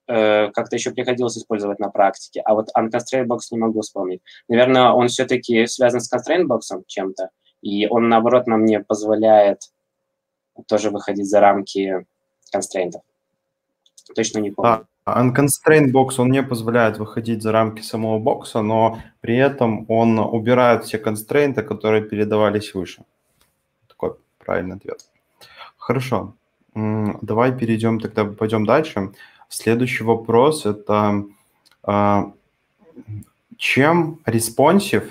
э, как-то еще приходилось использовать на практике, а вот UnconstrainedBox не могу вспомнить. Наверное, он все-таки связан с ConstrainedBox чем-то, и он, наоборот, нам не позволяет тоже выходить за рамки констрейнтов. Точно не помню. А. UnconstrainedBox, он не позволяет выходить за рамки самого бокса, но при этом он убирает все констрейнты, которые передавались выше. Такой правильный ответ. Хорошо. Давай перейдем, тогда пойдем дальше. Следующий вопрос – это чем responsive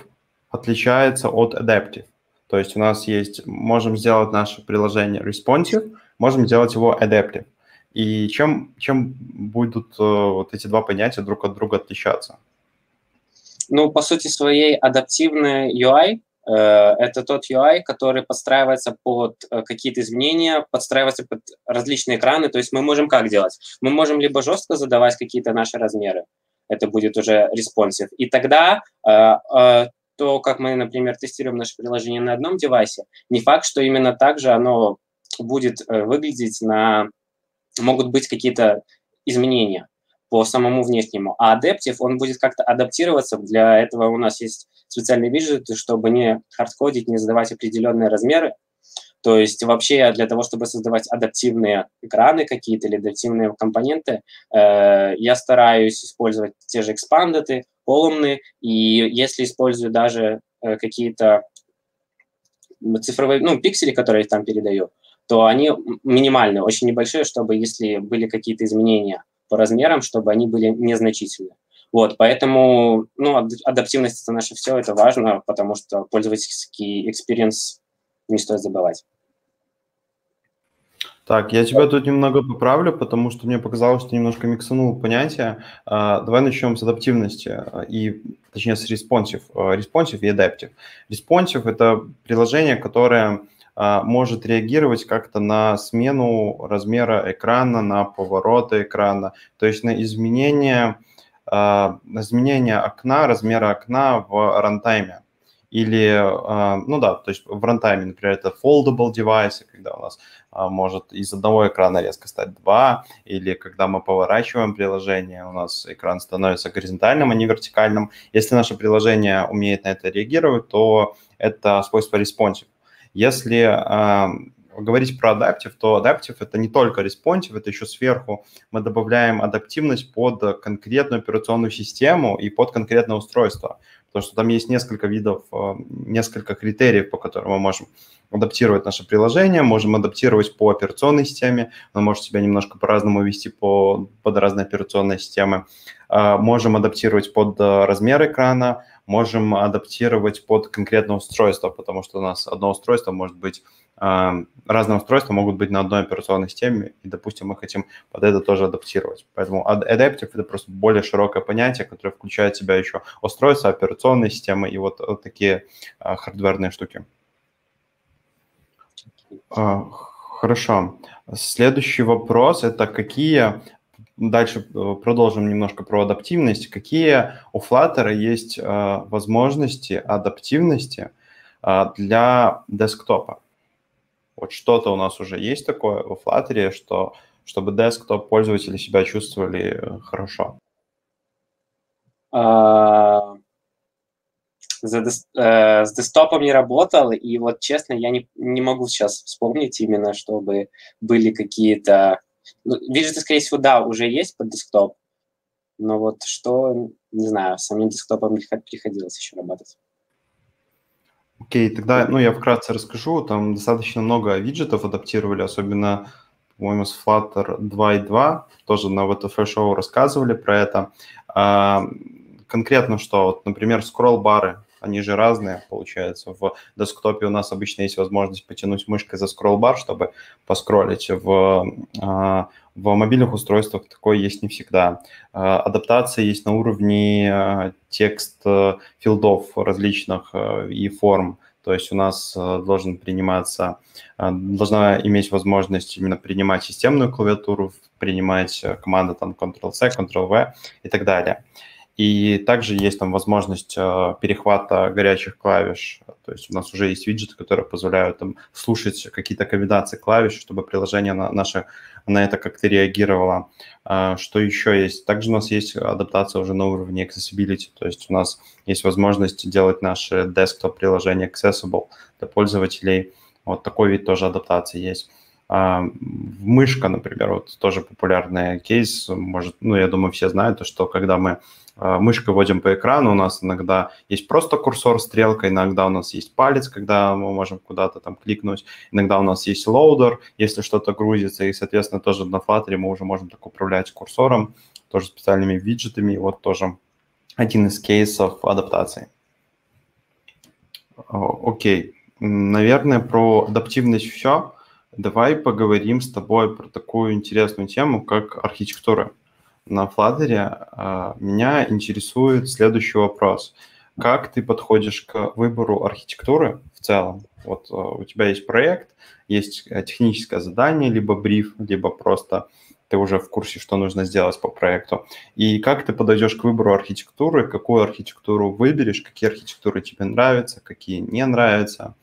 отличается от adaptive? То есть у нас есть, можем сделать наше приложение responsive, можем сделать его adaptive. И чем, чем будут э, вот эти два понятия друг от друга отличаться? Ну, по сути своей, адаптивный ю ай э, – это тот ю ай, который подстраивается под э, какие-то изменения, подстраивается под различные экраны. То есть мы можем как делать? Мы можем либо жестко задавать какие-то наши размеры, это будет уже responsive, и тогда… Э, э, то, как мы, например, тестируем наше приложение на одном девайсе, не факт, что именно так же оно будет э, выглядеть на… Могут быть какие-то изменения по самому внешнему. А адаптив, он будет как-то адаптироваться. Для этого у нас есть специальные виджеты, чтобы не хардкодить, не задавать определенные размеры. То есть вообще для того, чтобы создавать адаптивные экраны какие-то или адаптивные компоненты, э, я стараюсь использовать те же экспандаты, колумны. И если использую даже э, какие-то цифровые, ну, пиксели, которые я там передаю, то они минимальные, очень небольшие, чтобы если были какие-то изменения по размерам, чтобы они были незначительны. Вот, поэтому, ну, адаптивность – это наше все, это важно, потому что пользовательский экспириенс не стоит забывать. Так, я тебя тут немного поправлю, потому что мне показалось, что ты немножко миксанул понятия. Давай начнем с адаптивности, и, точнее, с responsive, responsive и adaptive. Responsive – это приложение, которое… может реагировать как-то на смену размера экрана, на повороты экрана, то есть на изменение, на изменение окна, размера окна в рантайме. Или, ну да, то есть в рантайме, например, это foldable девайсы, когда у нас может из одного экрана резко стать два, или когда мы поворачиваем приложение, у нас экран становится горизонтальным, а не вертикальным. Если наше приложение умеет на это реагировать, то это свойство responsive. Если говорить про адаптив, то адаптив — это не только респонсив, это еще сверху мы добавляем адаптивность под конкретную операционную систему и под конкретное устройство, потому что там есть несколько видов, несколько критериев, по которым мы можем адаптировать наше приложение, можем адаптировать по операционной системе, оно может себя немножко по-разному вести по, под разные операционные системы, можем адаптировать под размер экрана, можем адаптировать под конкретное устройство, потому что у нас одно устройство может быть, разные устройства могут быть на одной операционной системе, и, допустим, мы хотим под это тоже адаптировать. Поэтому adaptive – это просто более широкое понятие, которое включает в себя еще устройства, операционные системы и вот, вот такие а, хардверные штуки. А, хорошо. Следующий вопрос – это какие… Дальше продолжим немножко про адаптивность. Какие у Flutter есть а, возможности адаптивности а, для десктопа? Вот что-то у нас уже есть такое во Flutter, что, чтобы десктоп-пользователи себя чувствовали хорошо. Uh, des uh, с десктопом не работал, и вот честно, я не, не могу сейчас вспомнить именно, чтобы были какие-то... Ну, виджеты, скорее всего, да, уже есть под десктоп, но вот что, не знаю, с самим десктопом приходилось еще работать. Окей, okay, тогда ну, я вкратце расскажу. Там достаточно много виджетов адаптировали, особенно, по-моему, с Flutter два точка два. Тоже на дабл ю ти эф-шоу рассказывали про это. А, конкретно что? Вот, например, скролл-бары. Они же разные, получается. В десктопе у нас обычно есть возможность потянуть мышкой за скролл-бар, чтобы поскроллить. В, а, в мобильных устройствах такое есть не всегда. А, адаптация есть на уровне а, текст а, филдов различных а, и форм. То есть у нас а, должен приниматься, а, должна иметь возможность именно принимать системную клавиатуру, принимать а, команды там контрол си, контрол ви и так далее. И также есть там возможность э, перехвата горячих клавиш. То есть у нас уже есть виджеты, которые позволяют там, слушать какие-то комбинации клавиш, чтобы приложение на, наше на это как-то реагировало. Э, что еще есть? Также у нас есть адаптация уже на уровне accessibility. То есть у нас есть возможность делать наши десктоп-приложения accessible для пользователей. Вот такой вид тоже адаптации есть. Мышка, например, вот тоже популярный кейс, может, ну, я думаю, все знают, что когда мы мышкой вводим по экрану, у нас иногда есть просто курсор, стрелка, иногда у нас есть палец, когда мы можем куда-то там кликнуть, иногда у нас есть лоудер, если что-то грузится, и, соответственно, тоже на Flutter мы уже можем так управлять курсором, тоже специальными виджетами, и вот тоже один из кейсов адаптации. Окей, наверное, про адаптивность все. Давай поговорим с тобой про такую интересную тему, как архитектура. На Flutter меня интересует следующий вопрос. Как ты подходишь к выбору архитектуры в целом? Вот у тебя есть проект, есть техническое задание, либо бриф, либо просто ты уже в курсе, что нужно сделать по проекту. И как ты подойдешь к выбору архитектуры, какую архитектуру выберешь, какие архитектуры тебе нравятся, какие не нравятся.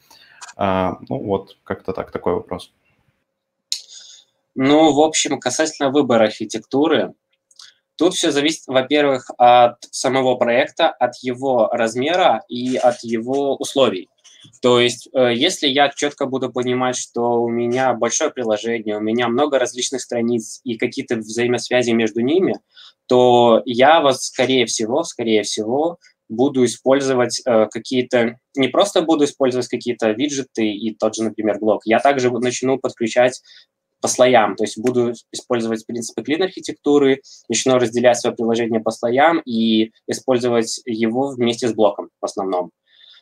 А, ну вот, как-то так, такой вопрос. Ну, в общем, касательно выбора архитектуры, тут все зависит, во-первых, от самого проекта, от его размера и от его условий. То есть, если я четко буду понимать, что у меня большое приложение, у меня много различных страниц и какие-то взаимосвязи между ними, то я вас, скорее всего, скорее всего, буду использовать э, какие-то... Не просто буду использовать какие-то виджеты и тот же, например, блок. Я также начну подключать по слоям. То есть буду использовать принципы клин-архитектуры, начну разделять свое приложение по слоям и использовать его вместе с блоком в основном.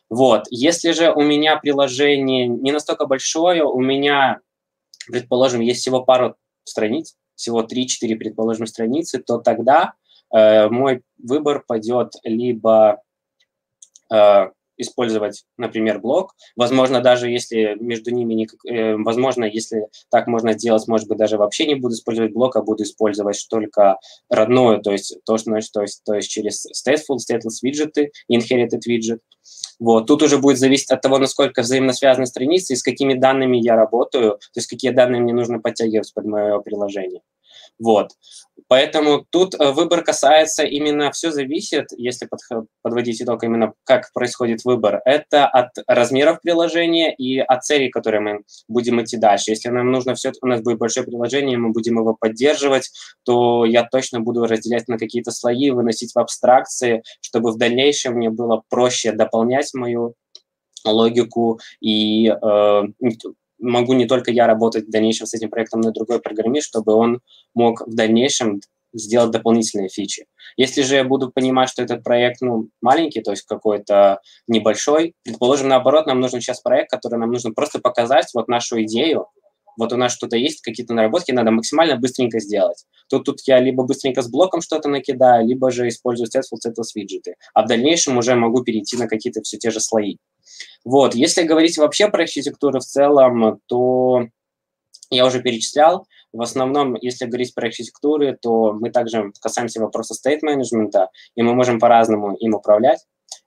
Вот. Если же у меня приложение не настолько большое, у меня, предположим, есть всего пару страниц, всего три-четыре, предположим, страницы, то тогда... мой выбор пойдет либо э, использовать, например, блок. Возможно, даже если между ними, не, э, возможно, если так можно сделать, может быть, даже вообще не буду использовать блок, а буду использовать только родное, то есть то, что, то есть, то есть через stateful, stateless виджеты, InheritedWidget. Вот. Тут уже будет зависеть от того, насколько взаимно связаны страницы и с какими данными я работаю, то есть какие данные мне нужно подтягивать под мое приложение. Вот. Поэтому тут выбор касается именно, все зависит, если подводить итог именно, как происходит выбор, это от размеров приложения и от целей, которые мы будем идти дальше. Если нам нужно все, у нас будет большое приложение, мы будем его поддерживать, то я точно буду разделять на какие-то слои, выносить в абстракции, чтобы в дальнейшем мне было проще дополнять мою логику и... Э, могу не только я работать в дальнейшем с этим проектом, но и другой программист, чтобы он мог в дальнейшем сделать дополнительные фичи. Если же я буду понимать, что этот проект ну, маленький, то есть какой-то небольшой, предположим, наоборот, нам нужен сейчас проект, который нам нужно просто показать вот нашу идею, вот у нас что-то есть, какие-то наработки, надо максимально быстренько сделать. Тут, тут я либо быстренько с блоком что-то накидаю, либо же использую stateful, stateless виджеты, а в дальнейшем уже могу перейти на какие-то все те же слои. Вот, если говорить вообще про архитектуру в целом, то я уже перечислял. В основном, если говорить про архитектуры, то мы также касаемся вопроса стейт-менеджмента, и мы можем по-разному им управлять.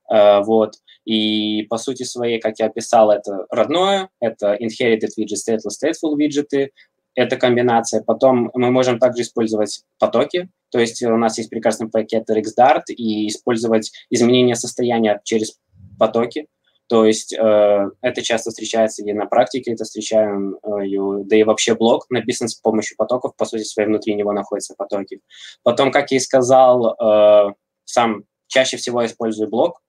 Вот. И по сути своей, как я описал, это родное, это inherited widget, stateless, stateful виджеты, это комбинация. Потом мы можем также использовать потоки, то есть у нас есть прекрасный пакет RxDart, и использовать изменение состояния через потоки. То есть э, это часто встречается и на практике, это встречаем, э, да и вообще блок написан с помощью потоков, по сути своей внутри него находятся потоки. Потом, как я и сказал, э, сам чаще всего использую блок.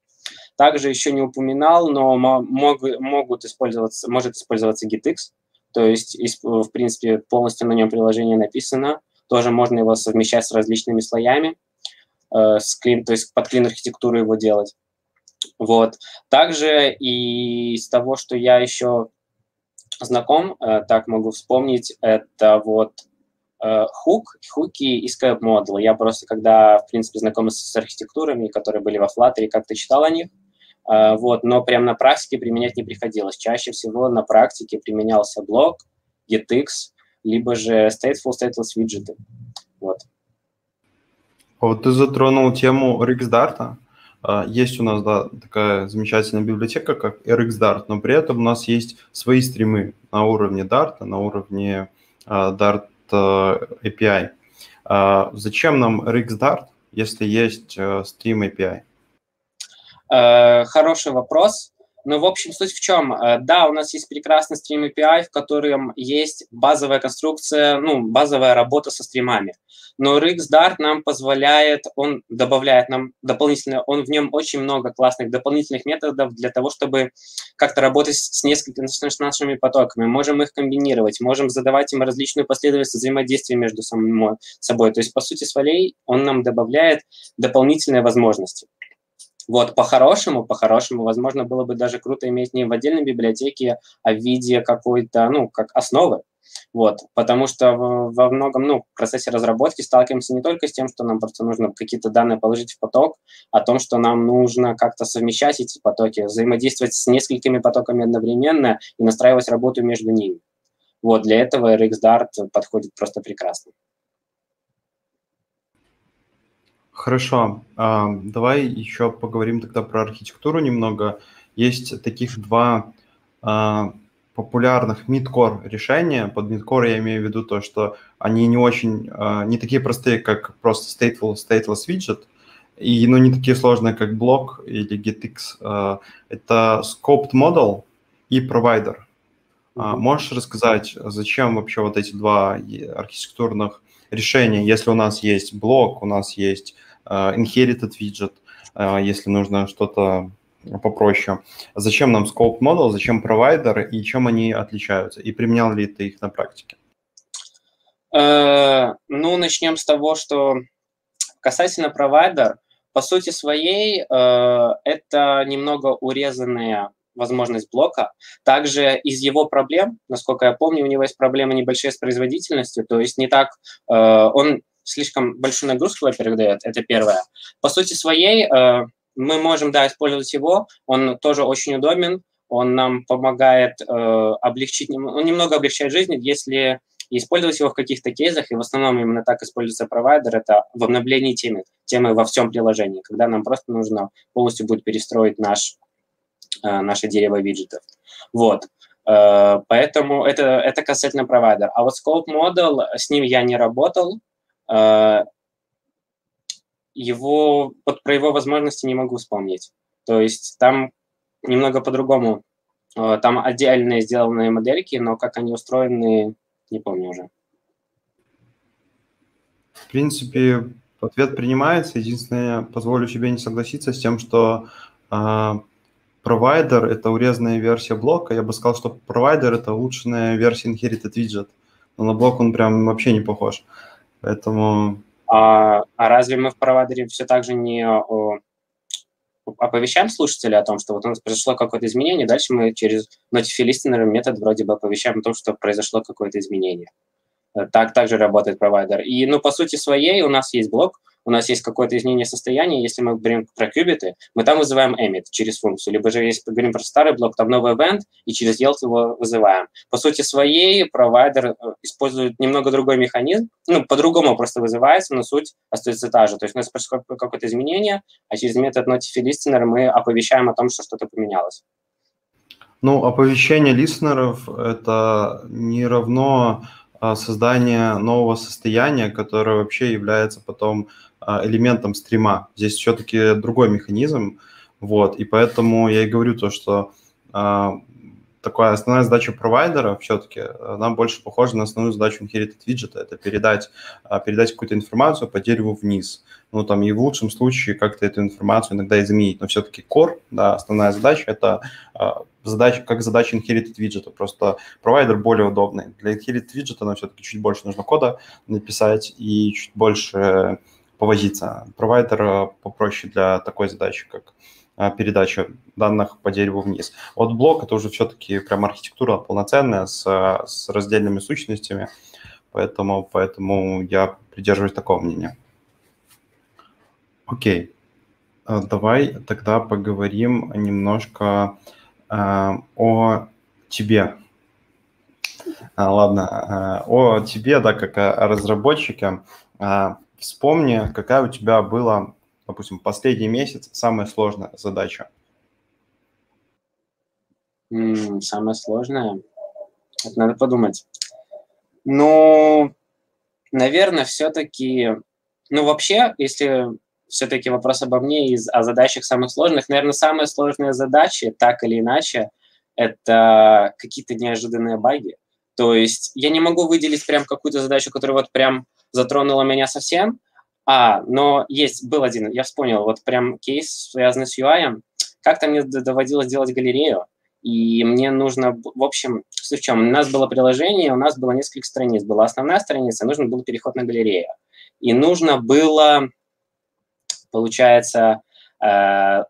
Также еще не упоминал, но мог, могут использоваться, может использоваться GetX, то есть в принципе полностью на нем приложение написано, тоже можно его совмещать с различными слоями, э, с клин, то есть под клин-архитектуру его делать. Вот. Также и из того, что я еще знаком, э, так могу вспомнить, это вот э, хук, хуки и ScopeModel. Я просто, когда, в принципе, знакомился с архитектурами, которые были во Flutter, как-то читал о них, э, вот, но прям на практике применять не приходилось. Чаще всего на практике применялся блок, GetX, либо же stateful, stateless виджеты. Вот. Вот ты затронул тему RxDart. Есть у нас, да, такая замечательная библиотека, как RxDart, но при этом у нас есть свои стримы на уровне Dart, на уровне Dart эй пи ай. Зачем нам RxDart, если есть стрим эй пи ай? Хороший вопрос. Ну, в общем, суть в чем? Да, у нас есть прекрасный стрим эй пи ай, в котором есть базовая конструкция, ну, базовая работа со стримами. Но RxDart нам позволяет, он добавляет нам дополнительно, он в нем очень много классных дополнительных методов для того, чтобы как-то работать с несколькими с нашими потоками. Можем их комбинировать, можем задавать им различную последовательность взаимодействия между самим собой. То есть, по сути своей, он нам добавляет дополнительные возможности. Вот, по-хорошему, по-хорошему, возможно, было бы даже круто иметь не в отдельной библиотеке, а в виде какой-то, ну, как основы. Вот, потому что во многом, ну, в процессе разработки сталкиваемся не только с тем, что нам просто нужно какие-то данные положить в поток, а о том, что нам нужно как-то совмещать эти потоки, взаимодействовать с несколькими потоками одновременно и настраивать работу между ними. Вот, для этого RxDart подходит просто прекрасно. Хорошо. Давай еще поговорим тогда про архитектуру немного. Есть таких два популярных мидкор решения. Под мидкор я имею в виду то, что они не очень, не такие простые, как просто stateful, stateless widget, и ну, не такие сложные, как блок или GetX. Это ScopeModel и Provider. Mm-hmm. Можешь рассказать, зачем вообще вот эти два архитектурных решения, если у нас есть блок, у нас есть Inherited Widget, если нужно что-то попроще. Зачем нам Scope Model, зачем Provider и чем они отличаются? И применял ли ты их на практике? Ну, начнем с того, что касательно Provider, по сути своей, это немного урезанные возможность блока. Также из его проблем, насколько я помню, у него есть проблемы небольшие с производительностью, то есть не так, э, он слишком большую нагрузку, во-первых, дает, это первое. По сути своей, э, Мы можем, да, использовать его, он тоже очень удобен, он нам помогает э, облегчить, он немного облегчает жизнь, если использовать его в каких-то кейсах, и в основном именно так используется провайдер, это в обновлении темы, темы во всем приложении, когда нам просто нужно полностью будет перестроить наш, э, наше дерево виджетов. Вот. Э, поэтому это, это касательно провайдера. А вот ScopeModel, с ним я не работал, э, его, вот про его возможности не могу вспомнить. То есть там немного по-другому. Там отдельные сделанные модельки, но как они устроены, не помню уже. В принципе, ответ принимается. Единственное, позволю себе не согласиться с тем, что провайдер — это урезанная версия блока. Я бы сказал, что провайдер — это улучшенная версия InheritedWidget. Но на блок он прям вообще не похож. Поэтому... А, а разве мы в провайдере все так же не о, оповещаем слушателя о том, что вот у нас произошло какое-то изменение, дальше мы через notify-listener метод вроде бы оповещаем о том, что произошло какое-то изменение. Так, так же работает провайдер. И, ну, по сути своей у нас есть блок, у нас есть какое-то изменение состояния. Если мы говорим про кубиты, мы там вызываем emit через функцию. Либо же, если говорим про старый блок, там новый event, и через yield его вызываем. По сути своей, провайдер использует немного другой механизм. Ну, по-другому просто вызывается, но суть остается та же. То есть у нас происходит какое-то изменение, а через метод notify-listener мы оповещаем о том, что что-то поменялось. Ну, оповещение листенеров – это не равно создание нового состояния, которое вообще является потом элементом стрима. Здесь все-таки другой механизм, вот, и поэтому я и говорю то, что э, такая основная задача провайдера все-таки, она больше похожа на основную задачу InheritedWidget, это передать, передать какую-то информацию по дереву вниз. Ну, там, и в лучшем случае как-то эту информацию иногда изменить, но все-таки core, да, основная задача, это э, задача, как задача InheritedWidget, просто провайдер более удобный. Для InheritedWidget она все-таки чуть больше нужно кода написать и чуть больше... повозиться. Провайдер попроще для такой задачи, как передача данных по дереву вниз. Вот блок — это уже все-таки прям архитектура полноценная с, с раздельными сущностями, поэтому, поэтому я придерживаюсь такого мнения. Окей. Давай тогда поговорим немножко э, о тебе. А, ладно, э, о тебе, да, как о разработчике. Э, Вспомни, какая у тебя была, допустим, последний месяц самая сложная задача. Mm, самая сложная? Это надо подумать. Ну, наверное, все-таки... Ну, вообще, если все-таки вопрос обо мне и о задачах самых сложных, наверное, самые сложные задачи, так или иначе, это какие-то неожиданные баги. То есть я не могу выделить прям какую-то задачу, которая вот прям... затронуло меня совсем, а, но есть, был один, я вспомнил, вот прям кейс, связанный с ю ай, как-то мне доводилось делать галерею, и мне нужно, в общем, в чем, у нас было приложение, у нас было несколько страниц, была основная страница, нужно был переход на галерею, и нужно было, получается, э,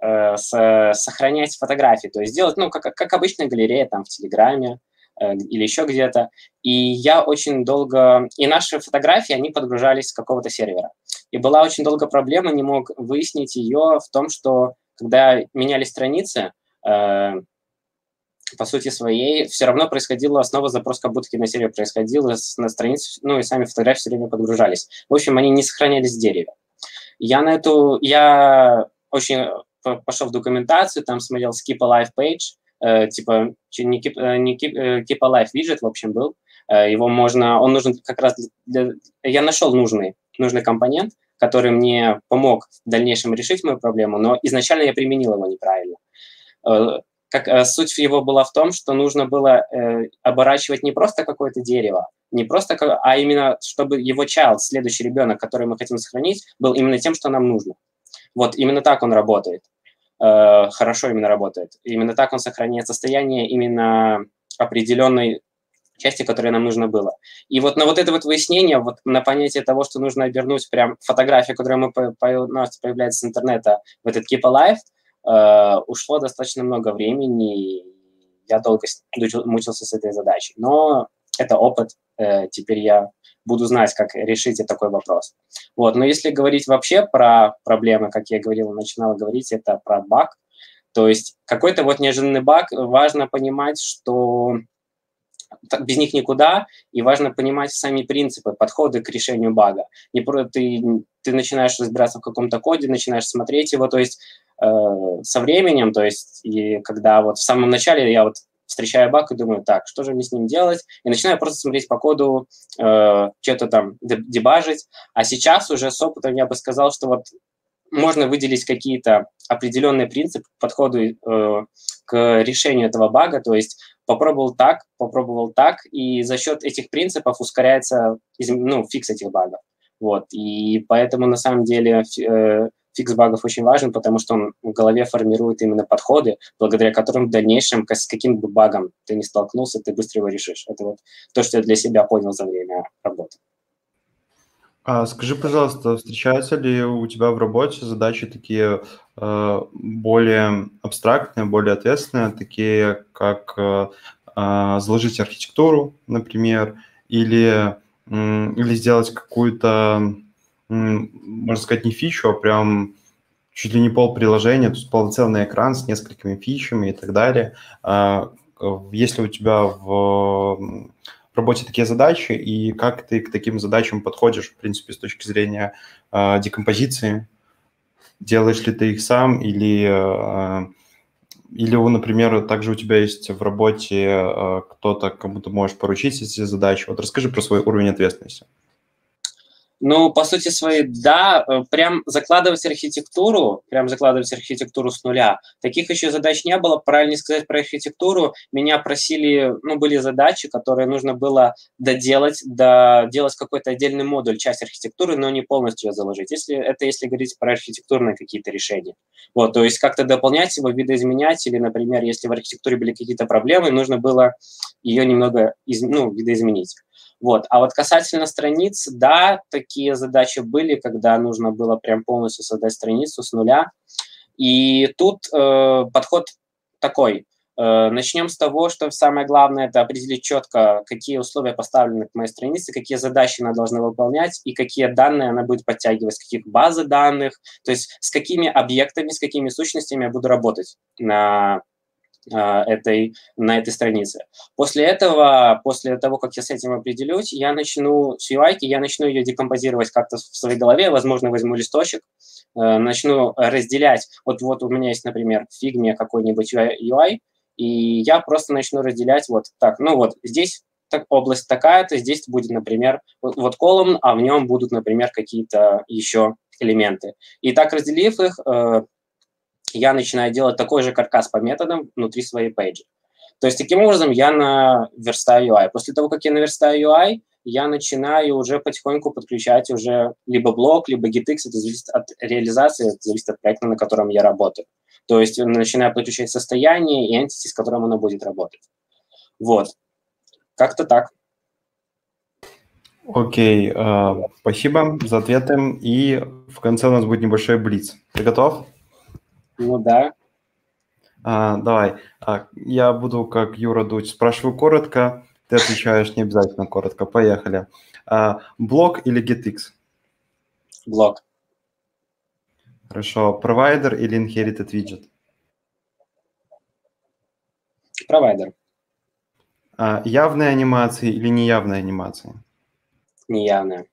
э, с, сохранять фотографии, то есть делать, ну, как, как обычная галерея, там, в Телеграме, или еще где-то, и я очень долго... И наши фотографии, они подгружались с какого-то сервера. И была очень долго проблема, не мог выяснить ее в том, что когда менялись страницы, э, по сути своей, все равно происходило, снова запрос как будто на сервер происходил, на странице, ну и сами фотографии все время подгружались. В общем, они не сохранялись в дереве. Я на эту... Я очень пошел в документацию, там смотрел Skip Alive Page, Uh, типа не keep, не keep, uh, keep Alive Widget, в общем, был. Uh, его можно, он нужен как раз для, для, я нашел нужный, нужный компонент, который мне помог в дальнейшем решить мою проблему, но изначально я применил его неправильно. Uh, как, uh, суть его была в том, что нужно было uh, оборачивать не просто какое-то дерево, не просто, а именно, чтобы его child, следующий ребенок, который мы хотим сохранить, был именно тем, что нам нужно. Вот именно так он работает. Хорошо именно работает. Именно так он сохраняет состояние именно определенной части, которая нам нужно было. И вот на вот это вот выяснение, вот на понятие того, что нужно обернуть прям фотографию, которая мы, у нас появляется с интернета, в этот Keep Alive, э, ушло достаточно много времени, и я долго мучился с этой задачей. Но это опыт, э, теперь я буду знать, как решить такой вопрос. Вот. Но если говорить вообще про проблемы, как я говорил, начинал говорить, это про баг. То есть какой-то вот неожиданный баг, важно понимать, что без них никуда, и важно понимать сами принципы, подходы к решению бага. Не про, ты, ты начинаешь разбираться в каком-то коде, начинаешь смотреть его, то есть э, со временем, то есть и когда вот в самом начале я вот встречаю баг и думаю, так, что же мне с ним делать? И начинаю просто смотреть по коду, э, что-то там дебажить. А сейчас уже с опытом я бы сказал, что вот можно выделить какие-то определенные принципы к подходу э, к решению этого бага, то есть попробовал так, попробовал так, и за счет этих принципов ускоряется ну, фикс этих багов. Вот. И поэтому на самом деле э, фикс багов очень важен, потому что он в голове формирует именно подходы, благодаря которым в дальнейшем с каким бы багом ты не столкнулся, ты быстро его решишь. Это вот то, что я для себя понял за время работы. А скажи, пожалуйста, встречаются ли у тебя в работе задачи такие э, более абстрактные, более ответственные, такие как э, э, заложить архитектуру, например, или, э, или сделать какую-то, э, можно сказать, не фичу, а прям чуть ли не пол приложения, то есть полноценный экран с несколькими фичами и так далее. Э, есть ли у тебя в... в работе такие задачи, и как ты к таким задачам подходишь, в принципе, с точки зрения э, декомпозиции? Делаешь ли ты их сам, или, э, или например, также у тебя есть в работе э, кто-то, кому ты можешь поручить эти задачи? Вот расскажи про свой уровень ответственности. Ну, по сути своей, да, прям закладывать архитектуру, прям закладывать архитектуру с нуля. Таких еще задач не было, правильно сказать про архитектуру. Меня просили, ну, были задачи, которые нужно было доделать, доделать какой-то отдельный модуль, часть архитектуры, но не полностью ее заложить. Если, это если говорить про архитектурные какие-то решения. Вот, то есть как-то дополнять его, видоизменять, или, например, если в архитектуре были какие-то проблемы, нужно было ее немного, из, ну, видоизменить. Вот. А вот касательно страниц, да, такие задачи были, когда нужно было прям полностью создать страницу с нуля. И тут э, подход такой. Э, начнем с того, что самое главное – это определить четко, какие условия поставлены к моей странице, какие задачи она должна выполнять и какие данные она будет подтягивать, с каких базы данных, то есть с какими объектами, с какими сущностями я буду работать на этой, на этой странице. После этого, после того, как я с этим определюсь, я начну с ю ай, я начну ее декомпозировать как-то в своей голове, возможно, возьму листочек, э, начну разделять. Вот, вот у меня есть, например, в фигме какой-нибудь ю ай, и я просто начну разделять вот так. Ну вот здесь так, область такая-то, здесь будет, например, вот, вот колонн, а в нем будут, например, какие-то еще элементы. И так, разделив их, э, я начинаю делать такой же каркас по методам внутри своей пейджи. То есть таким образом я наверстаю ю ай. После того, как я наверстаю ю ай, я начинаю уже потихоньку подключать уже либо блок, либо GetX. Это зависит от реализации, это зависит от проекта, на котором я работаю. То есть начинаю подключать состояние и entity, с которым оно будет работать. Вот. Как-то так. Окей. Uh, спасибо за ответы. И в конце у нас будет небольшой блиц. Ты готов? Ну да. А, давай. А, я буду, как Юра Дудь, спрашиваю коротко, ты отвечаешь не обязательно коротко. Поехали. А, блок или GetX? Блок. Хорошо. Provider или InheritedWidget? Provider. А, явные анимации или неявные анимации? Неявные.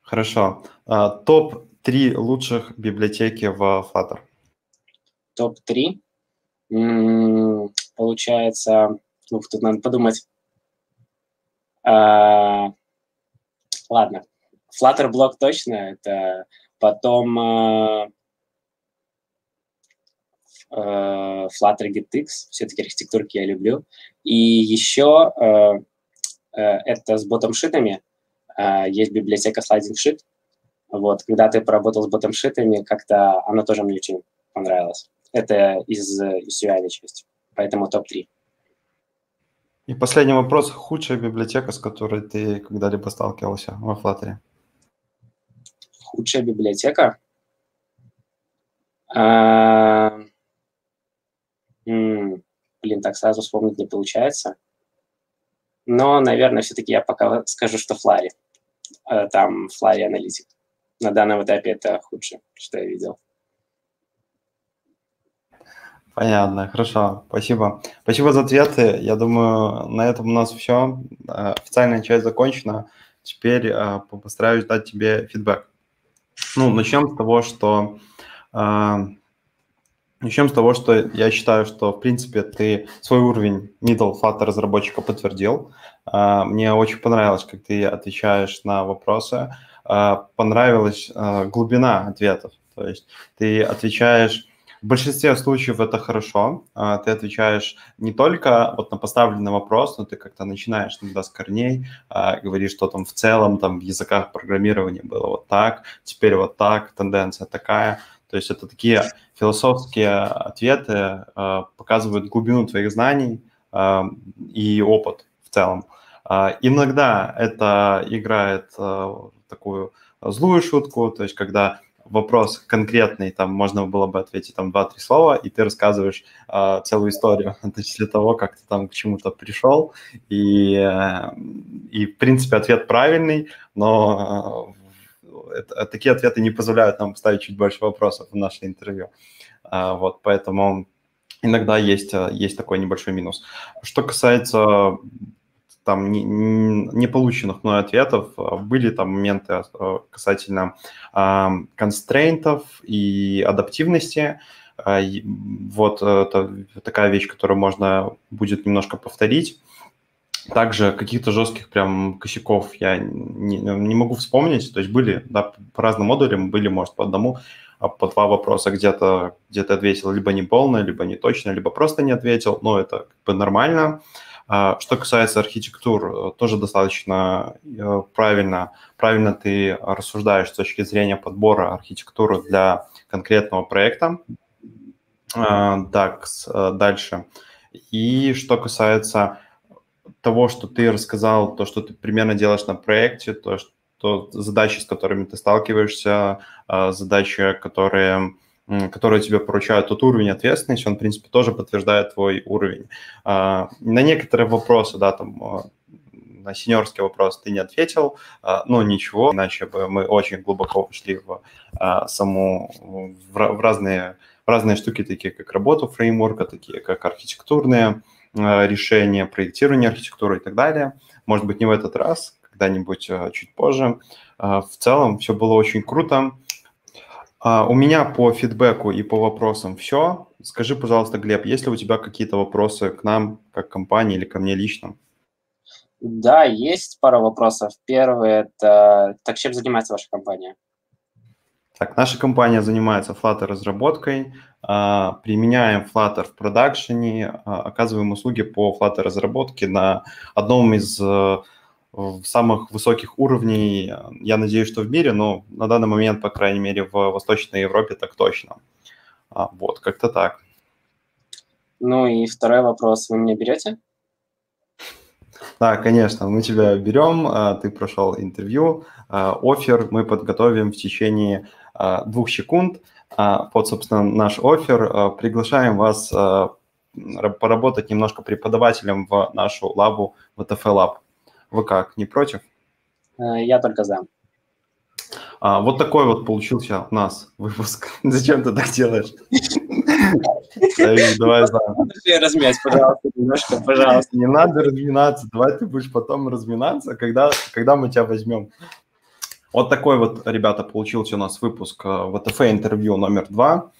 Хорошо. А, топ Три лучших библиотеки в Flutter. Топ-три. Получается, ну, тут надо подумать. А, ладно. Flutter блок точно. Это потом а, а, Flutter GetX. Все-таки архитектурки я люблю. И еще а, а, это с ботом-шитами. А, есть библиотека слайдинг-шит. Вот, когда ты поработал с ботом-шитами, как-то она тоже мне очень понравилась. Это из, из ю ай части, поэтому топ-три. И последний вопрос. Худшая библиотека, с которой ты когда-либо сталкивался во Flutter? Худшая библиотека? А... М-м, блин, так сразу вспомнить не получается. но, наверное, все-таки я пока скажу, что Flurry. Там Flurry аналитик. На данном этапе это худшее, что я видел. Понятно, хорошо, спасибо. Спасибо за ответы. Я думаю, на этом у нас все. Официальная часть закончена. Теперь постараюсь дать тебе фидбэк. Ну, начнем с того, что... Начнем с того, что я считаю, что, в принципе, ты свой уровень middle Flutter разработчика подтвердил. Мне очень понравилось, как ты отвечаешь на вопросы. Понравилась глубина ответов. То есть ты отвечаешь... В большинстве случаев это хорошо. Ты отвечаешь не только вот на поставленный вопрос, но ты как-то начинаешь иногда с корней, говоришь, что там в целом там в языках программирования было вот так, теперь вот так, тенденция такая. То есть это такие философские ответы, показывают глубину твоих знаний и опыт в целом. Иногда это играет такую злую шутку, то есть когда... Вопрос конкретный, там можно было бы ответить там два-три слова, и ты рассказываешь э, целую историю для того, как ты там к чему-то пришел, и, э, и в принципе ответ правильный, но э, это, такие ответы не позволяют нам поставить чуть больше вопросов в наше интервью, э, вот, поэтому иногда есть, есть такой небольшой минус. Что касается там не, не полученных мной ответов, были там моменты касательно э, констрейнтов и адаптивности. Э, вот это такая вещь, которую можно будет немножко повторить. Также каких-то жестких прям косяков я не, не могу вспомнить. То есть были, да, по разным модулям, были, может, по одному, по два вопроса где-то где-то ответил либо неполно, либо не точно, либо просто не ответил. Но это как бы нормально. Что касается архитектур, тоже достаточно правильно, правильно ты рассуждаешь с точки зрения подбора архитектуры для конкретного проекта. Так, дальше. И что касается того, что ты рассказал, то, что ты примерно делаешь на проекте, то, что задачи, с которыми ты сталкиваешься, задачи, которые... которые тебе поручают, тот уровень ответственности, он, в принципе, тоже подтверждает твой уровень. На некоторые вопросы, да, там, на сеньорский вопрос ты не ответил, но ничего, иначе бы мы очень глубоко ушли в саму, в разные, в разные штуки, такие как работу фреймворка, такие как архитектурные решения, проектирование архитектуры и так далее. Может быть, не в этот раз, когда-нибудь чуть позже. В целом все было очень круто. Uh, у меня по фидбэку и по вопросам все. Скажи, пожалуйста, Глеб, есть ли у тебя какие-то вопросы к нам, как компании, или ко мне лично? Да, есть пара вопросов. Первый – это так чем занимается ваша компания? Так, наша компания занимается Flutter-разработкой, uh, применяем Flutter в продакшене, uh, оказываем услуги по Flutter-разработке на одном из... Uh, самых высоких уровней, я надеюсь, что в мире, но на данный момент, по крайней мере, в Восточной Европе так точно. Вот, как-то так. Ну и второй вопрос. Вы меня берете? Да, конечно, мы тебя берем. Ты прошел интервью. Оффер мы подготовим в течение двух секунд. Вот, собственно, наш оффер. Приглашаем вас поработать немножко преподавателем в нашу лабу ви ти эф лаб. Вы как, не против? Я только за. А, вот такой вот получился у нас выпуск. Зачем ты так делаешь? Давай за. Размять, пожалуйста, немножко, пожалуйста. Не надо разминаться. Давай ты будешь потом разминаться, когда мы тебя возьмем. Вот такой вот, ребята, получился у нас выпуск ви ти эф интервью номер два.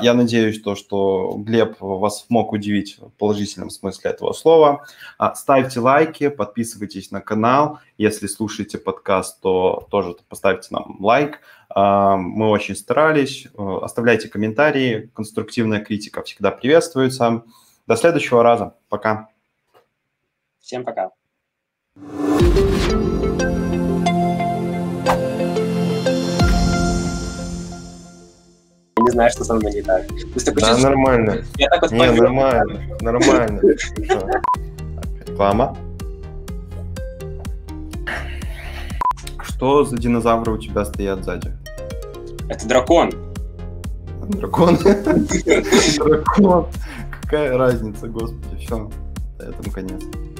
Я надеюсь, то, что Глеб вас мог удивить в положительном смысле этого слова. Ставьте лайки, подписывайтесь на канал. Если слушаете подкаст, то тоже поставьте нам лайк. Мы очень старались. Оставляйте комментарии. Конструктивная критика всегда приветствуется. До следующего раза. Пока. Всем пока. Не знаю, что со мной не так. Да, нормально. Я так вот не, помню, нормально, да? Нормально. Реклама. Что за динозавры у тебя стоят сзади? Это дракон. Дракон? Дракон. Какая разница, господи, все. На этом конец.